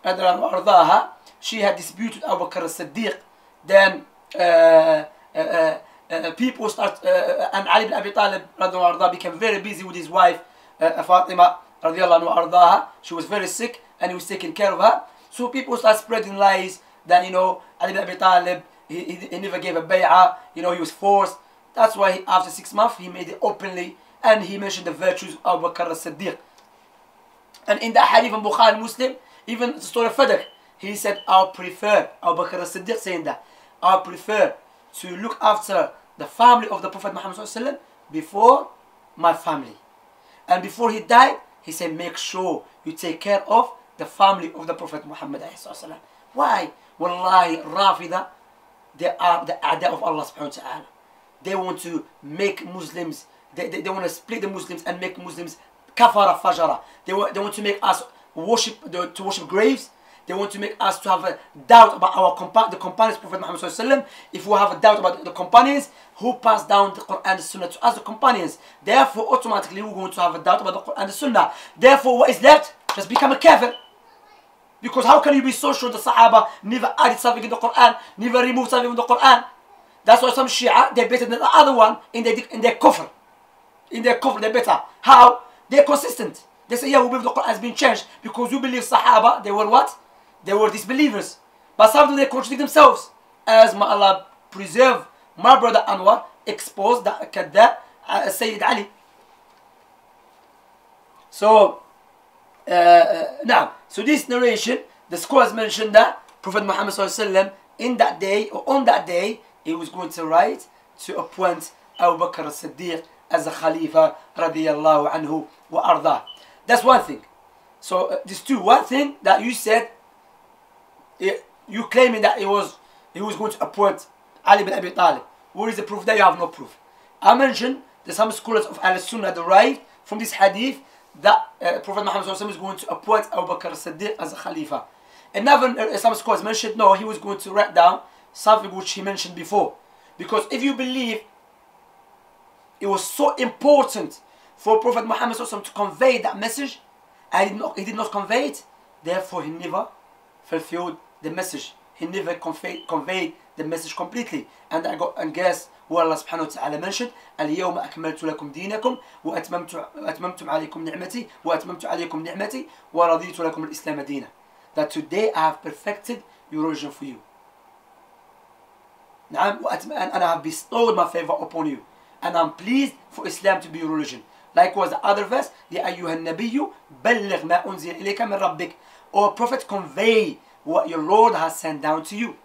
she had disputed Abu Bakr as-Siddiq. Then people start, and Ali ibn Abi Talib became very busy with his wife Fatima. She was very sick and he was taking care of her. So people start spreading lies that, you know, Ali ibn Abi Talib, he never gave a bay'ah, you know, he was forced. That's why after 6 months he made it openly and he mentioned the virtues of Abu Bakr as-Siddiq. And in the hadith of Bukhari Muslim, even the story of Fadak, he said, "I prefer," Abu Bakr as-Siddiq saying that, "I prefer to look after the family of the Prophet Muhammad before my family." And before he died, he said, "Make sure you take care of the family of the Prophet Muhammad." Why? Wallahi, Rafida, they are the a'da of Allah subhanahu wa ta'ala. They want to make Muslims, they want to split the Muslims and make Muslims kafara fajara. They want to make us worship graves. They want to make us to have a doubt about the companions of Prophet Muhammad ﷺ. If we have a doubt about the companions, who passed down the Quran and the Sunnah to us, the companions. Therefore, automatically we're going to have a doubt about the Quran and the Sunnah. Therefore, what is left? Just become a kafir. Because how can you be so sure the Sahaba never added something in the Quran, never removed something from the Quran? That's why some Shia, they're better than the other one in their kufr. In their kufr, they're better. How? They're consistent. They say, yeah, we believe the Quran has been changed. Because you believe Sahaba, they were what? They were disbelievers. But sometimes they contradict themselves. As may Allah preserve my brother Anwar, exposed the Kadda Sayyid Ali. So, now, this narration, the scholars mentioned that Prophet Muhammad ﷺ, in that day, or on that day, he was going to write to appoint Abu Bakr as-Siddiq as a Khalifa, radiyallahu anhu wa arda. That's one thing. So, these two, one thing that you said, you claiming that he was going to appoint Ali bin Abi Talib. Where is the proof that you have no proof? I mentioned that some scholars of Al-Sunnah derived from this hadith that Prophet Muhammad ﷺ is going to appoint Abu Bakr as-Siddiq as a Khalifa. And some scholars mentioned, no, he was going to write down something which he mentioned before. Because if you believe it was so important for Prophet Muhammad ﷺ to convey that message, and he did not convey it, therefore he never fulfilled the message. He never conveyed the message completely. And guess what Allah subhanahu wa ta'ala mentioned: "Al-yawma akmaltu lakum dinakum wa atmamtu alaykum ni'mati wa atmamtu alaykum ni'mati wa raditu lakum al-islam adina." That today I have perfected your religion for you. And I have bestowed my favor upon you. And I'm pleased for Islam to be your religion. Likewise, the other verse: "Ya ayyuhan nabiyyu balligh ma unzila ilayka min rabbik." Or prophet, convey what your Lord has sent down to you.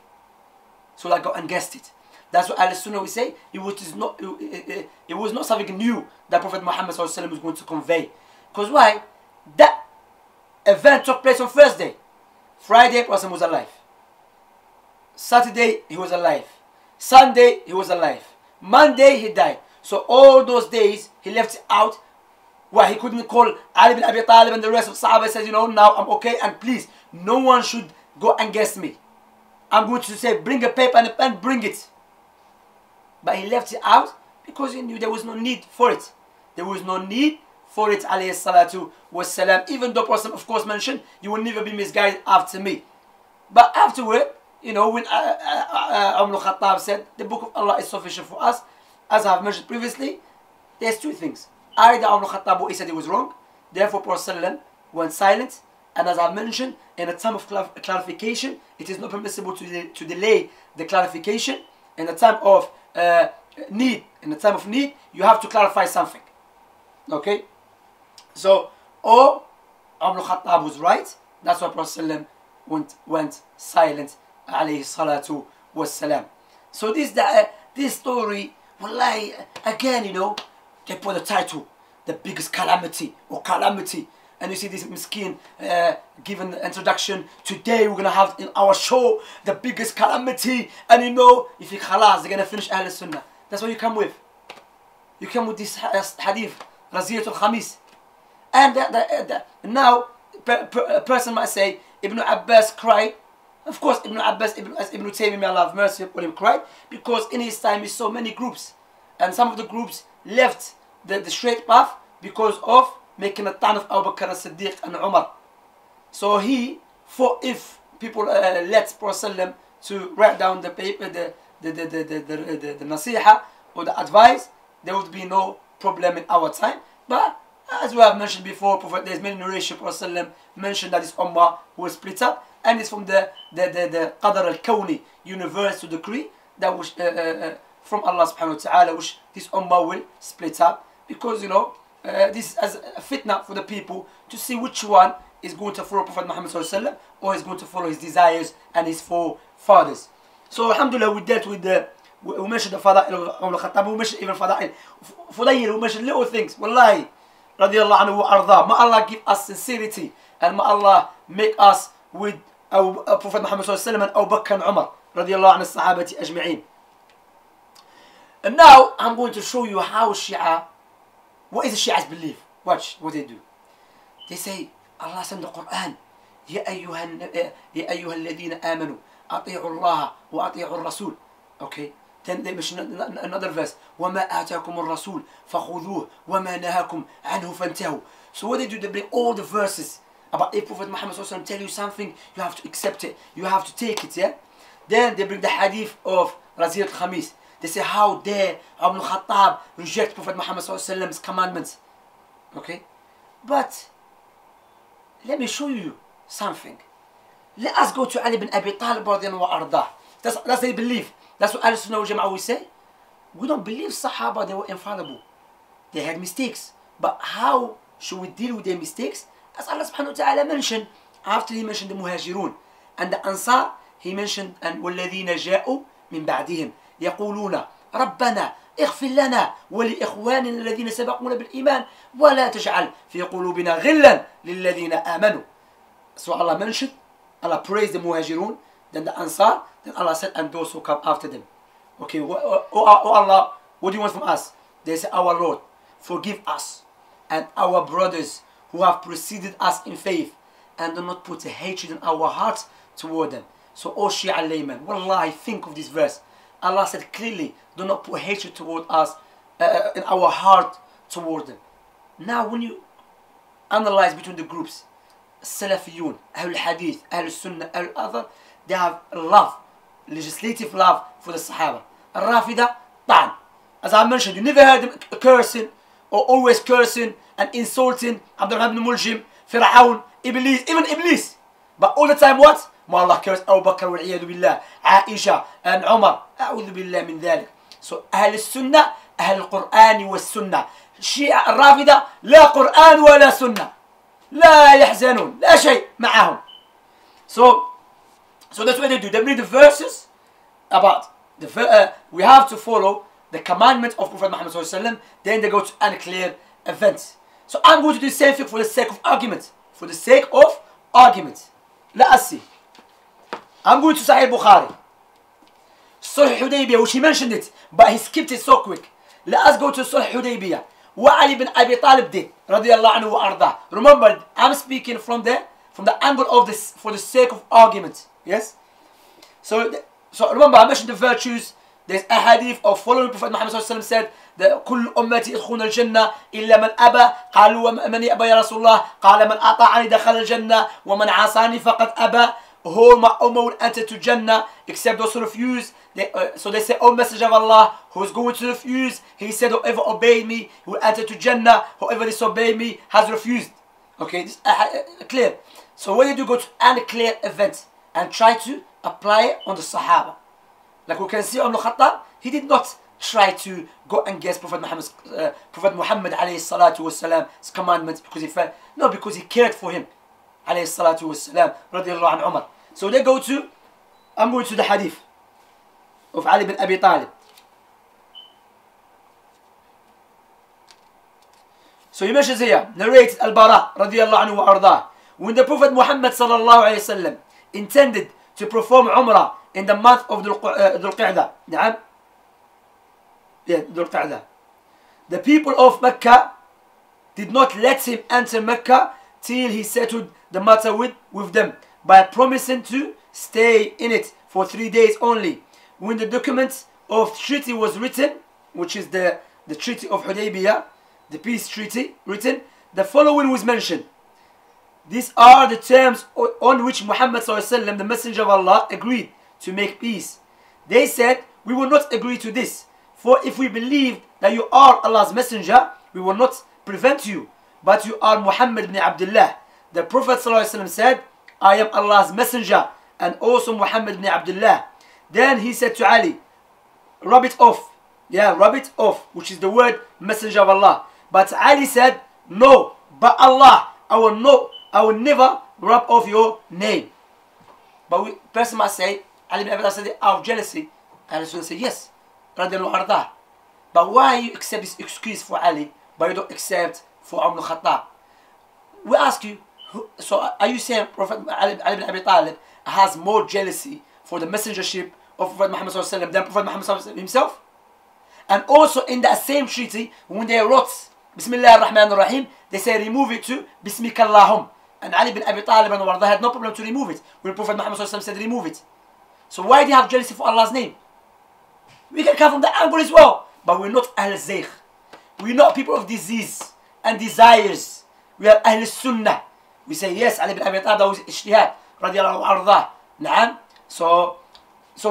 So that God guessed it. That's what Al-Sunnah we say. It was not something new that Prophet Muhammad was going to convey. Because why? That event took place on Thursday. Friday, Prophet was alive. Saturday, he was alive. Sunday, he was alive. Monday, he died. So all those days, he left it out. Why he couldn't call Ali bin Abi Talib and the rest of Sahaba and says, you know, now I'm okay and please, no one should go and guess me. I'm going to say, bring a paper and a pen, bring it. But he left it out because he knew there was no need for it. There was no need for it, alayhi salatu wassalam. Even though Prophet of course mentioned, you will never be misguided after me. But afterward, you know, when Umar al-Khattab said, the book of Allah is sufficient for us, as I've mentioned previously, there's two things. Either Umar al-Khattab, he said he was wrong, therefore Prophet went silent And as I mentioned, in a time of clarification, it is not permissible to delay the clarification. In a time of need, you have to clarify something. Okay? So, or Ibn Khattab was right. That's why Prophet went silent, alayhi salatu wassalam. So this story, wallahi, again, you know, they put the title, the biggest calamity or calamity. And you see this miskin given the introduction. Today we're going to have in our show the biggest calamity. And you know, if you khalas, they're going to finish Ahl Sunnah. That's what you come with. You come with this hadith, Raziyatul Khamis. And now, a person might say, Ibn Abbas cried. Of course, Ibn Abbas, Ibn Taymiyyah, may Allah have mercy upon him, cried. Because in his time, he saw many groups. And some of the groups left the straight path because of making a town of Abu Bakr as-Siddiq and Umar. So he fought if people let Prophet to write down the paper, the nasiha or the advice, there would be no problem in our time. But as we have mentioned before, Prophet, there's many narration Prophet mentioned that this ummah will split up, and it's from the Qadar al-Kawni, universal decree that which from Allah subhanahu wa ta'ala, which this ummah will split up, because you know, this as a fitna for the people to see which one is going to follow Prophet Muhammad ﷺ or is going to follow his desires and his forefathers. So alhamdulillah, we dealt with the, we mentioned the Fada'il of Ibn Khattab, we mentioned even Fada'il, Fudayl, we mentioned little things. Wallahi, radiallahu anhu arda. May Allah give us sincerity, and may Allah make us with Prophet Muhammad ﷺ and Abu Bakr and Umar, radiallahu anhu sahabati ajma'in. And now I'm going to show you how Shia, what is the Shia's belief? Watch what they do. They say, Allah sent the Quran, Ya ayyuhal ladhina amanu, ati'u Allah wa ati'u al-Rasul. Okay, then they mention another verse, وَمَا آتَاكُمُ الرَّسُولُ فَخُذُوهُ وَمَا نَهَاكُمْ عَنْهُ فَانْتَهُوا. So what they do, they bring all the verses about if Prophet Muhammad ﷺ tell you something, you have to accept it, you have to take it, yeah? Then they bring the hadith of Raziyat al-Khamis. They say, how dare Ibn Khattab reject Prophet Muhammad's commandments. Okay? But let me show you something. Let us go to Ali ibn Abi Talib wa ardah. That's their belief. That's what Ahl Sunnah wal Jama'ah always say. We don't believe Sahaba, they were infallible. They had mistakes. But how should we deal with their mistakes? As Allah subhanahu wa ta'ala mentioned, after he mentioned the Muhajirun and the Ansar, he mentioned, and وَالَّذِينَ جَاءُوا مِن بَعْدِهِمْ يقولون ربنا اغفر لنا ولإخواننا الذين سبقونا بالإيمان ولا تجعل في قلوبنا غلا للذين آمنوا. So Allah mentioned, Allah praised the Muhajirun, then the Ansar, then Allah said, and those who come after them. Okay, oh Allah, what do you want from us? They say, our Lord, forgive us and our brothers who have preceded us in faith, and do not put a hatred in our hearts toward them. So O Shia layman, wallahi, think of this verse. Allah said clearly, do not put hatred toward us, in our heart toward them. Now when you analyze between the groups, Salafiyun, Ahlul Hadith, Ahlul Sunnah, Ahlul Adha, they have love, legislative love for the Sahaba. Rafida, Ta'an. As I mentioned, you never heard them cursing, or always cursing and insulting Abdurrahman ibn Muljim, Fir'aun, Iblis, even Iblis. But all the time what? May Allah curse Abu Bakr wal-Iyadu billah, Aisha and Umar. A'udhu billah min dhalik. So, Ahl al-Sunnah, Ahl al-Qur'an wa al-Sunnah. Shia al-Rafida, la Qur'an wa la Sunnah. La yahzanun, la shay ma'ahum. So that's what they do. They read the verses about, we have to follow the commandment of Prophet Muhammad ﷺ. Then they go to unclear events. So I'm going to do the same thing for the sake of argument. For the sake of argument. Let us see. I'm going to Sahih Bukhari. Sulh Hudaybiyah, which he mentioned it, but he skipped it so quick. Let us go to Sulh Hudaybiyah. What Ali ibn Abi Talib did, radiallahu anhu wa arda. Remember, I'm speaking from the angle of this for the sake of argument. Yes? So remember, I mentioned the virtues. There's a hadith of following Prophet Muhammad ﷺ said that كل أمتي يدخلون الجنة إلا من أبى قالوا من يأبى يا رسول الله قال من أطاعني دخل الجنة ومن عصاني فقد أبى. Whole my ummah will enter to Jannah except those who refuse. So they say, O Messenger of Allah, who's going to refuse? He said, whoever obeyed me will enter to Jannah. Whoever disobeyed me has refused. Okay, this clear. So when you do go to unclear event and try to apply it on the Sahaba, like we can see Ibn Khattab, he did not try to go and guess Prophet Muhammad alayhi salatu wasalam's commandments because he felt, no, because he cared for him alayhi salatu wasalam radiallahu an Umar. So they go to, I'm going to the hadith of Ali bin Abi Talib. So he mentions here, narrated Al-Bara radiallahu anhu wa ardah, when the Prophet Muhammad sallallahu alayhi wasallam intended to perform Umrah in the month of Dhul-Qa'dah, the people of Mecca did not let him enter Mecca till he settled the matter with them by promising to stay in it for 3 days only. When the document of treaty was written, which is the treaty of Hudaybiyah, the peace treaty written, the following was mentioned. These are the terms on which Muhammad ﷺ, the messenger of Allah, agreed to make peace. They said, we will not agree to this. For if we believe that you are Allah's messenger, we will not prevent you. But you are Muhammad ibn Abdullah. The Prophet ﷺ said, I am Allah's messenger and also Muhammad ibn Abdullah. Then he said to Ali, rub it off. Yeah, rub it off, which is the word messenger of Allah. But Ali said, no, but Allah, I will never rub off your name. But a person might say, Ali ibn Abi Talib said it out of jealousy. And Rasulullah said, yes. But why you accept this excuse for Ali, but you don't accept for Ibn Khattab? We ask you, so are you saying Prophet Ali ibn Abi Talib has more jealousy for the messengership of Prophet Muhammad ﷺ than Prophet Muhammad himself? And also in that same treaty, when they wrote Bismillah ar-Rahman ar-Rahim, they say remove it to Bismikallahum. And Ali ibn Abi Talib and Wardah had no problem to remove it when Prophet Muhammad ﷺ said remove it. So why do you have jealousy for Allah's name? We can come from that angle as well. But we're not Ahl Zaykh. We're not people of disease and desires. We are Ahl Sunnah. We say, yes, Ali ibn Abi Talib, that was Ijtihad, radiallahu ardah. Na'am. So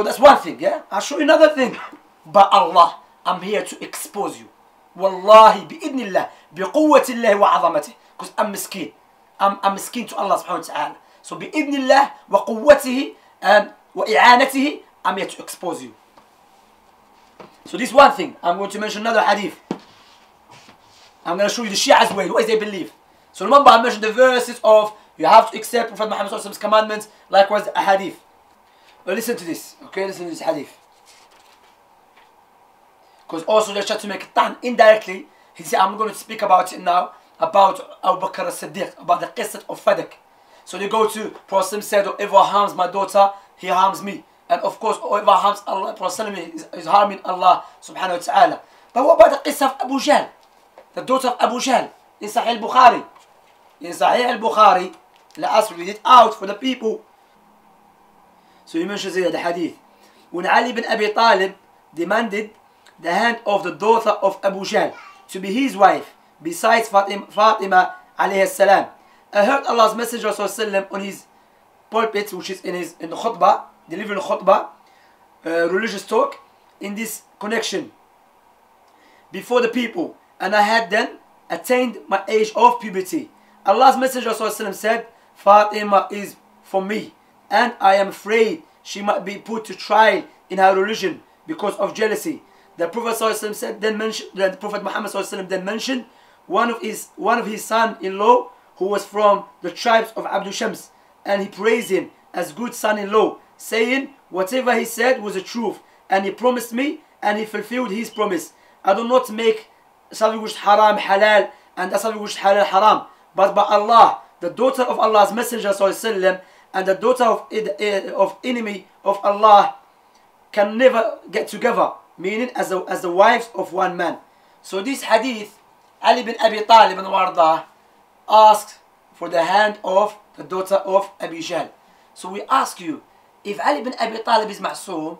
that's one thing, yeah? I'll show you another thing. But Allah, I'm here to expose you. Wallahi, bi'idnillah, bi'quwwatillahi wa azamatih. Because I'm miskin. I'm miskin to Allah subhanahu wa ta'ala. So bi'idnillah, wa quwwatihi, and wa i'anatihi, I'm here to expose you. So this one thing, I'm going to mention another hadith. I'm going to show you the Shia as well, what they believe. So remember I mentioned the verses of you have to accept Prophet Muhammad's commandments, likewise a hadith. But listen to this, okay, listen to this hadith. Because also they tried to make tan indirectly. He said, I'm going to speak about it now, about Abu Bakr as-Siddiq, about the qissat of Fadak. So they go to, Prophet said, whoever harms my daughter, he harms me. And of course, whoever harms Allah, is harming Allah subhanahu wa ta'ala. But what about the qissa of Abu Jahl? The daughter of Abu Jahl in Sahih al-Bukhari. In Sahih al-Bukhari, let's read it out for the people. So he mentions here the hadith. When Ali ibn Abi Talib demanded the hand of the daughter of Abu Jahl to be his wife, besides Fatima alayhi salam, I heard Allah's messenger on his pulpit, which is in the khutbah, delivering khutbah, religious talk, in this connection before the people, and I had then attained my age of puberty. Allah's messenger said, Fatima is for me, and I am afraid she might be put to trial in her religion because of jealousy. The Prophet said, then Prophet Muhammad then mentioned one of his son-in-law who was from the tribes of Abdu Shams, and he praised him as good son-in-law, saying, whatever he said was the truth, and he promised me, and he fulfilled his promise. I do not make something which haram halal, and something which halal haram, but by Allah, the daughter of Allah's messenger ﷺ, and the daughter of enemy of Allah can never get together, meaning as the wives of one man. So this hadith, Ali bin Abi Talib and Wardah asked for the hand of the daughter of Abu Jahl. So we ask you, if Ali ibn Abi Talib is ma'soom,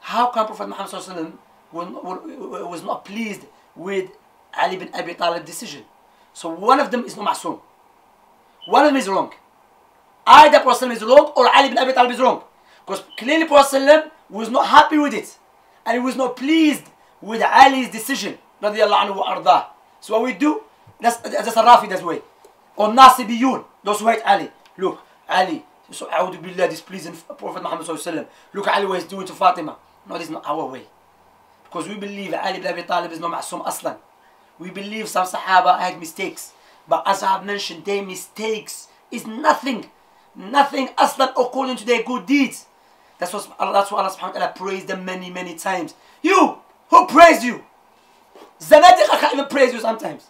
how come Prophet Muhammad ﷺ was not pleased with Ali ibn Abi Talib's decision? So one of them is not ma'soom. One of them is wrong. Either Prophet is wrong or Ali ibn Abi Talib is wrong. Because clearly Prophet was not happy with it. And he was not pleased with Ali's decision. So what we do, that's a Rafida's way. الناصبيون, those who hate Ali. Look, Ali, أعوذ بالله, displeasing Prophet Muhammad صلى الله عليه وسلم. Look, Ali was doing to Fatima. No, this is not our way. Because we believe Ali ibn Abi Talib is not ma'asum aslan. We believe some Sahaba had mistakes. But as I have mentioned, their mistakes is nothing. Nothing aslan according to their good deeds. That's what Allah subhanahu wa ta'ala praised them many, many times. You, who praised you? Zanadiqa can't even praise you sometimes.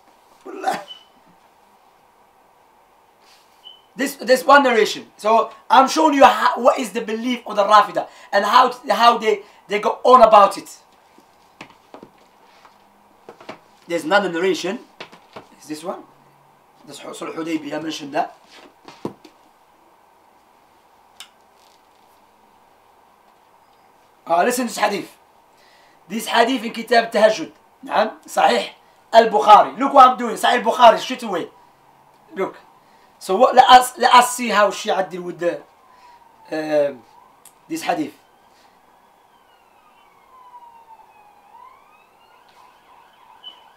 This one narration. So I'm showing you how, what is the belief of the Rafida and how they go on about it. There's another narration. Is this one? That's Sul Hudaybiyah, I mentioned that. Listen to this hadith. This hadith in Kitab Tahajjud. Sahih al-Bukhari. Look what I'm doing. Sahih al-Bukhari straight away. Look. So what, let us see how Shia deal with the this hadith.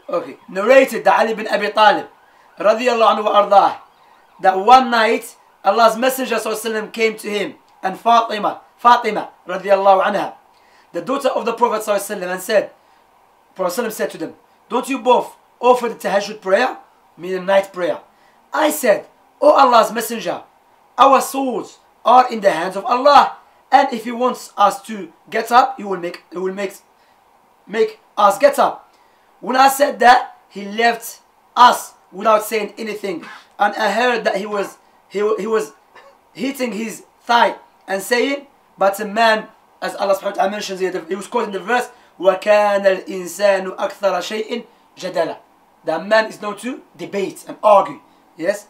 Okay. Narrated that Ali bin Abi Talib radiyallahu anhu wa ardah, that one night Allah's Messenger ﷺ came to him and Fatima radiyallahu anha, the daughter of the Prophet ﷺ, and said, Prophet ﷺ said to them, don't you both offer the tahajjud prayer, meaning night prayer? I said, O Allah's Messenger, our souls are in the hands of Allah, and if He wants us to get up, He will make us get up. When I said that, He left us without saying anything, and I heard that he was hitting his thigh and saying, but a man, as Allah subhanahu wa ta'ala mentions here, he was quoting the verse, وَكَانَ الْإِنسَانُ أَكْثَرَ شَيْءٍ جَدَلًا. That man is known to debate and argue. Yes?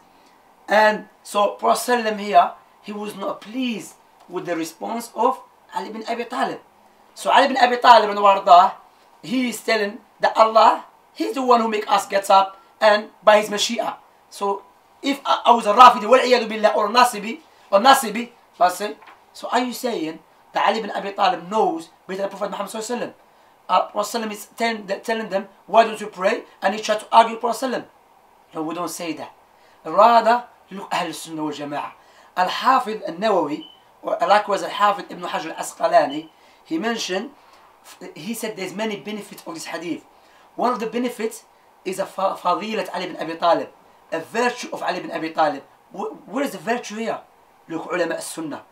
And so Prophet ﷺ here, he was not pleased with the response of Ali bin Abi Talib. So Ali bin Abi Talib, he is telling that Allah, He's the one who makes us get up and by His Mashi'ah. So if I was a Rafidi, wal-iyadu billah, or Nasibi, so are you saying that Ali bin Abi Talib knows better than Prophet Muhammad ﷺ? Prophet is telling them, why don't you pray? And he tried to argue Prophet. No, we don't say that. Rather, look Ahl Sunnah wal Jama'ah. Al-Hafidh al-Nawawi, or likewise Al-Hafidh ibn Hajar al-Asqalani, he mentioned, he said there's many benefits of this hadith. One of the benefits is a fadilat Ali bin Abi Talib, a virtue of Ali bin Abi Talib. Where is the virtue here? Look, ulama al-Sunnah.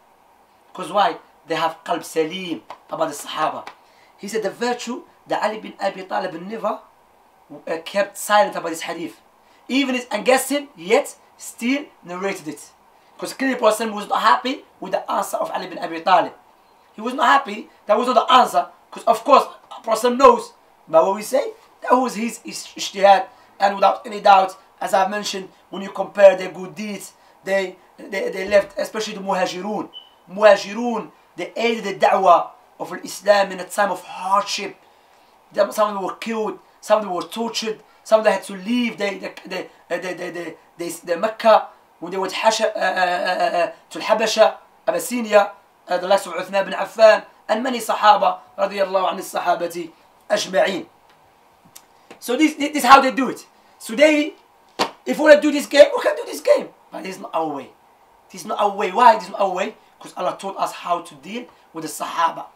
Because why? They have qalb salim about the Sahaba. He said the virtue that Ali bin Abi Talib never kept silent about this hadith. Even his unguessing, yet still narrated it. Because clearly Prophet was not happy with the answer of Ali bin Abi Talib. He was not happy, that was not the answer. Because of course, Prophet knows. But what we say, that was his ijtihad. And without any doubt, as I've mentioned, when you compare their good deeds, they left, especially the Muhajirun. Muhajirun, they aided the da'wah of Islam in a time of hardship. Some of them were killed, some of them were tortured. Some of them had to leave the Mecca when they went to Habasha, Abyssinia, the likes of Uthman bin Affan, and many Sahaba, radiyallahu anhu sahabati ajma'in. So this is how they do it. So they, if we want to do this game, we can do this game. But this is not our way. This is not our way. Why this is not our way? Because Allah taught us how to deal with the Sahaba.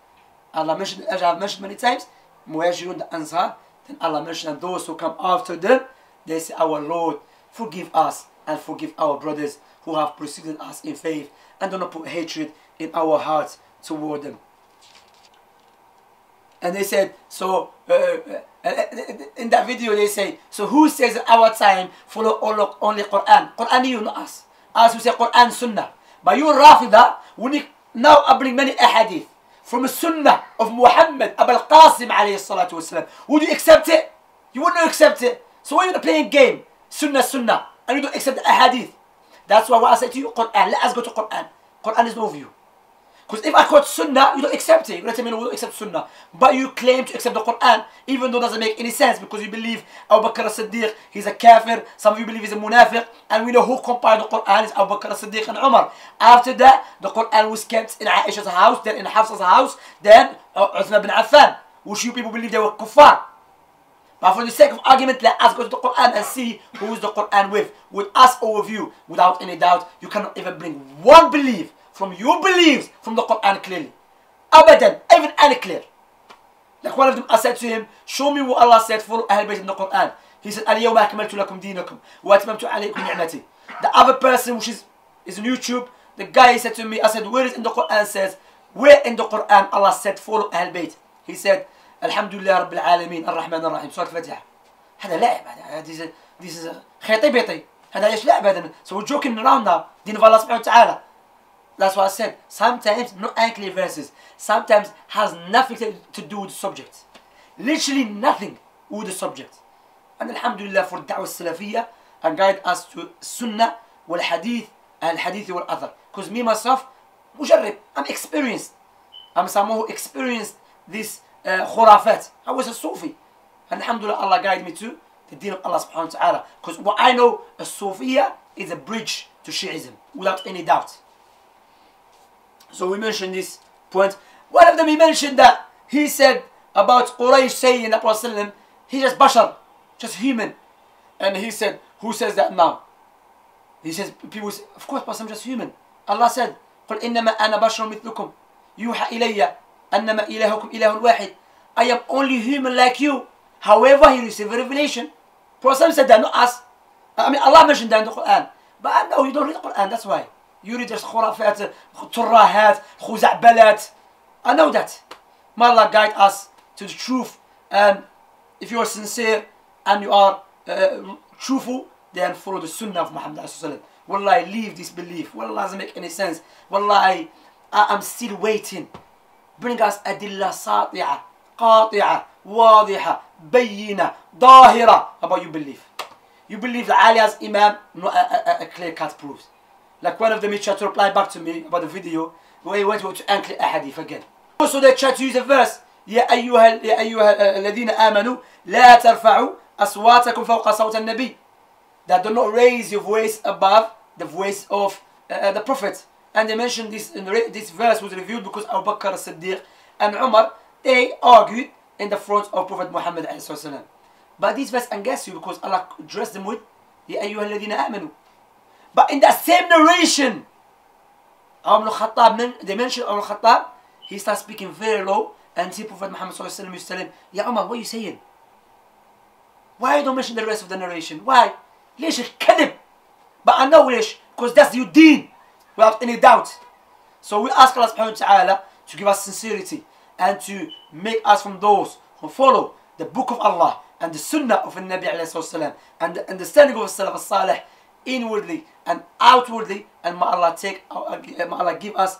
Allah mentioned, as I have mentioned many times, Muhajirun, the Ansar. And Allah mentioned those who come after them, they say, our Lord, forgive us and forgive our brothers who have preceded us in faith, and do not put hatred in our hearts toward them. And they said, so, in that video they say, so who says in our time, follow only Quran? Quran, you, not us. Us who say Quran, Sunnah. But you Rafida, we now I bring many ahadith from the Sunnah of Muhammad Abul Qasim alayhi salatu wasalam. Would you accept it? You wouldn't accept it. So why are you playing game? Sunnah, Sunnah. And you don't accept the ahadith. That's why what I say to you, Quran. Let us go to Quran. Quran is no view. Because if I quote Sunnah, you don't accept it. You let me know we don't accept Sunnah. But you claim to accept the Quran, even though it doesn't make any sense. Because you believe Abu Bakr as-Siddiq, he's a kafir. Some of you believe he's a munafiq. And we know who compiled the Quran is Abu Bakr as-Siddiq and Umar. After that, the Quran was kept in Aisha's house, then in Hafsa's house, then Uthman bin Affan. Which you people believe they were kuffar. But for the sake of argument, let us go to the Quran and see who is the Quran with. With us or with you, without any doubt, you cannot even bring one belief from your beliefs from the Quran clearly. Abadan, even unclear. Like one of them, I said to him, show me what Allah said for Ahl Bayt in the Quran. He said, Al-Yawma akmaltu lakum dinakum wa atmamtu alaykum ni'mati. The other person, which is on YouTube, the guy said to me, I said, where is in the Quran says, where in the Quran Allah said follow Ahl Bayt? He said, Alhamdulillah Rabbil Alameen, Ar-Rahman Ar-Rahim, Surah Al-Fatiha. هذا لاعب هذا. This is خيطي بيطي. هذا ايش لاعب هذا. So we're joking around now. Deen of Allah subhanahu wa ta'ala. That's what I said. Sometimes not unclear verses. Sometimes has nothing to do with the subject. Literally nothing with the subject. And Alhamdulillah for Da'wah Salafiyya and guide us to Sunnah wal Hadith and Hadith wal Athar. Because me myself, مجرب. I'm experienced. I'm someone who experienced this khurafat. I was a Sufi. And Alhamdulillah, Allah guided me to the deen of Allah subhanahu wa ta'ala. Because what I know, a Sufiya is a bridge to Shi'ism, without any doubt. So we mentioned this point. One of them, he mentioned that he said about Quraysh saying that Prophet ﷺ, he just bashar, just human. And he said, who says that now? He says, people say, of course, Prophet ﷺ just human. Allah said, قُلْ إِنَّمَا أَنَا بَشْرٌ مِثْلُكُمْ يُوحَى إِلَيَّ أَنَّمَا إِلَهُكُمْ إِلَهٌ وَاحِدٌ. I am only human like you. However, he received a revelation. Prophet said that, not us. I mean, Allah mentioned that in the Quran. But I know you don't read the Quran, that's why. You read just khurafat, turrahat, khuza'balat. I know that. May Allah guide us to the truth. And if you are sincere and you are truthful, then follow the sunnah of Muhammad sallallahu alaihi wasallam. Wallahi, leave this belief. Wallahi, doesn't make any sense. Wallahi, I'm still waiting. Bring us adilla sati'ah, qati'ah, wadihah, bayyinah, dahirah about your belief. You believe that Ali as Imam, not a clear-cut proof. Like one of them, he tried to reply back to me about the video where he went to unclear ahadith again. Also, they tried to use a verse. يَا أَيُّهَا الَّذِينَ آمَنُوا لَا تَرْفَعُوا أَصْوَاتَكُمْ فَوْقَ صَوْتَ النَّبِيِّ. That do not raise your voice above the voice of the Prophet. And they mentioned this, this verse was reviewed because Abu Bakr as-Siddiq and Umar, they argued in the front of Prophet Muhammad ﷺ. But this verse angers you because Allah addressed them with يَا أَيُّهَا الَّذِينَ آمَنُوا. But in that same narration, they mentioned Umar al-Khattab, he starts speaking very low and see Prophet Muhammad sallallahu alaihi wasallam, Ya Umar, what are you saying? Why you don't mention the rest of the narration? Why? Lish kadib. But I know Lish, because that's your deen, without any doubt. So we ask Allah subhanahu wa ta'ala to give us sincerity and to make us from those who follow the book of Allah and the sunnah of the Nabi alayhi wasallam and the understanding of Salaf al-Salih inwardly and outwardly, and may Allah give us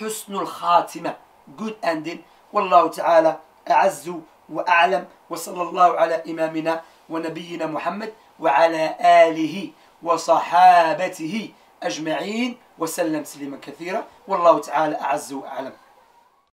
husnul khatima, good ending. Wallahu ta'ala a'azzu wa a'lam wa sallallahu ala imamina wa nabiyyina Muhammad wa ala alihi wa sahabatihi ajma'in wa sallam salima kathira. Wallahu ta'ala a'azzu wa a'lam.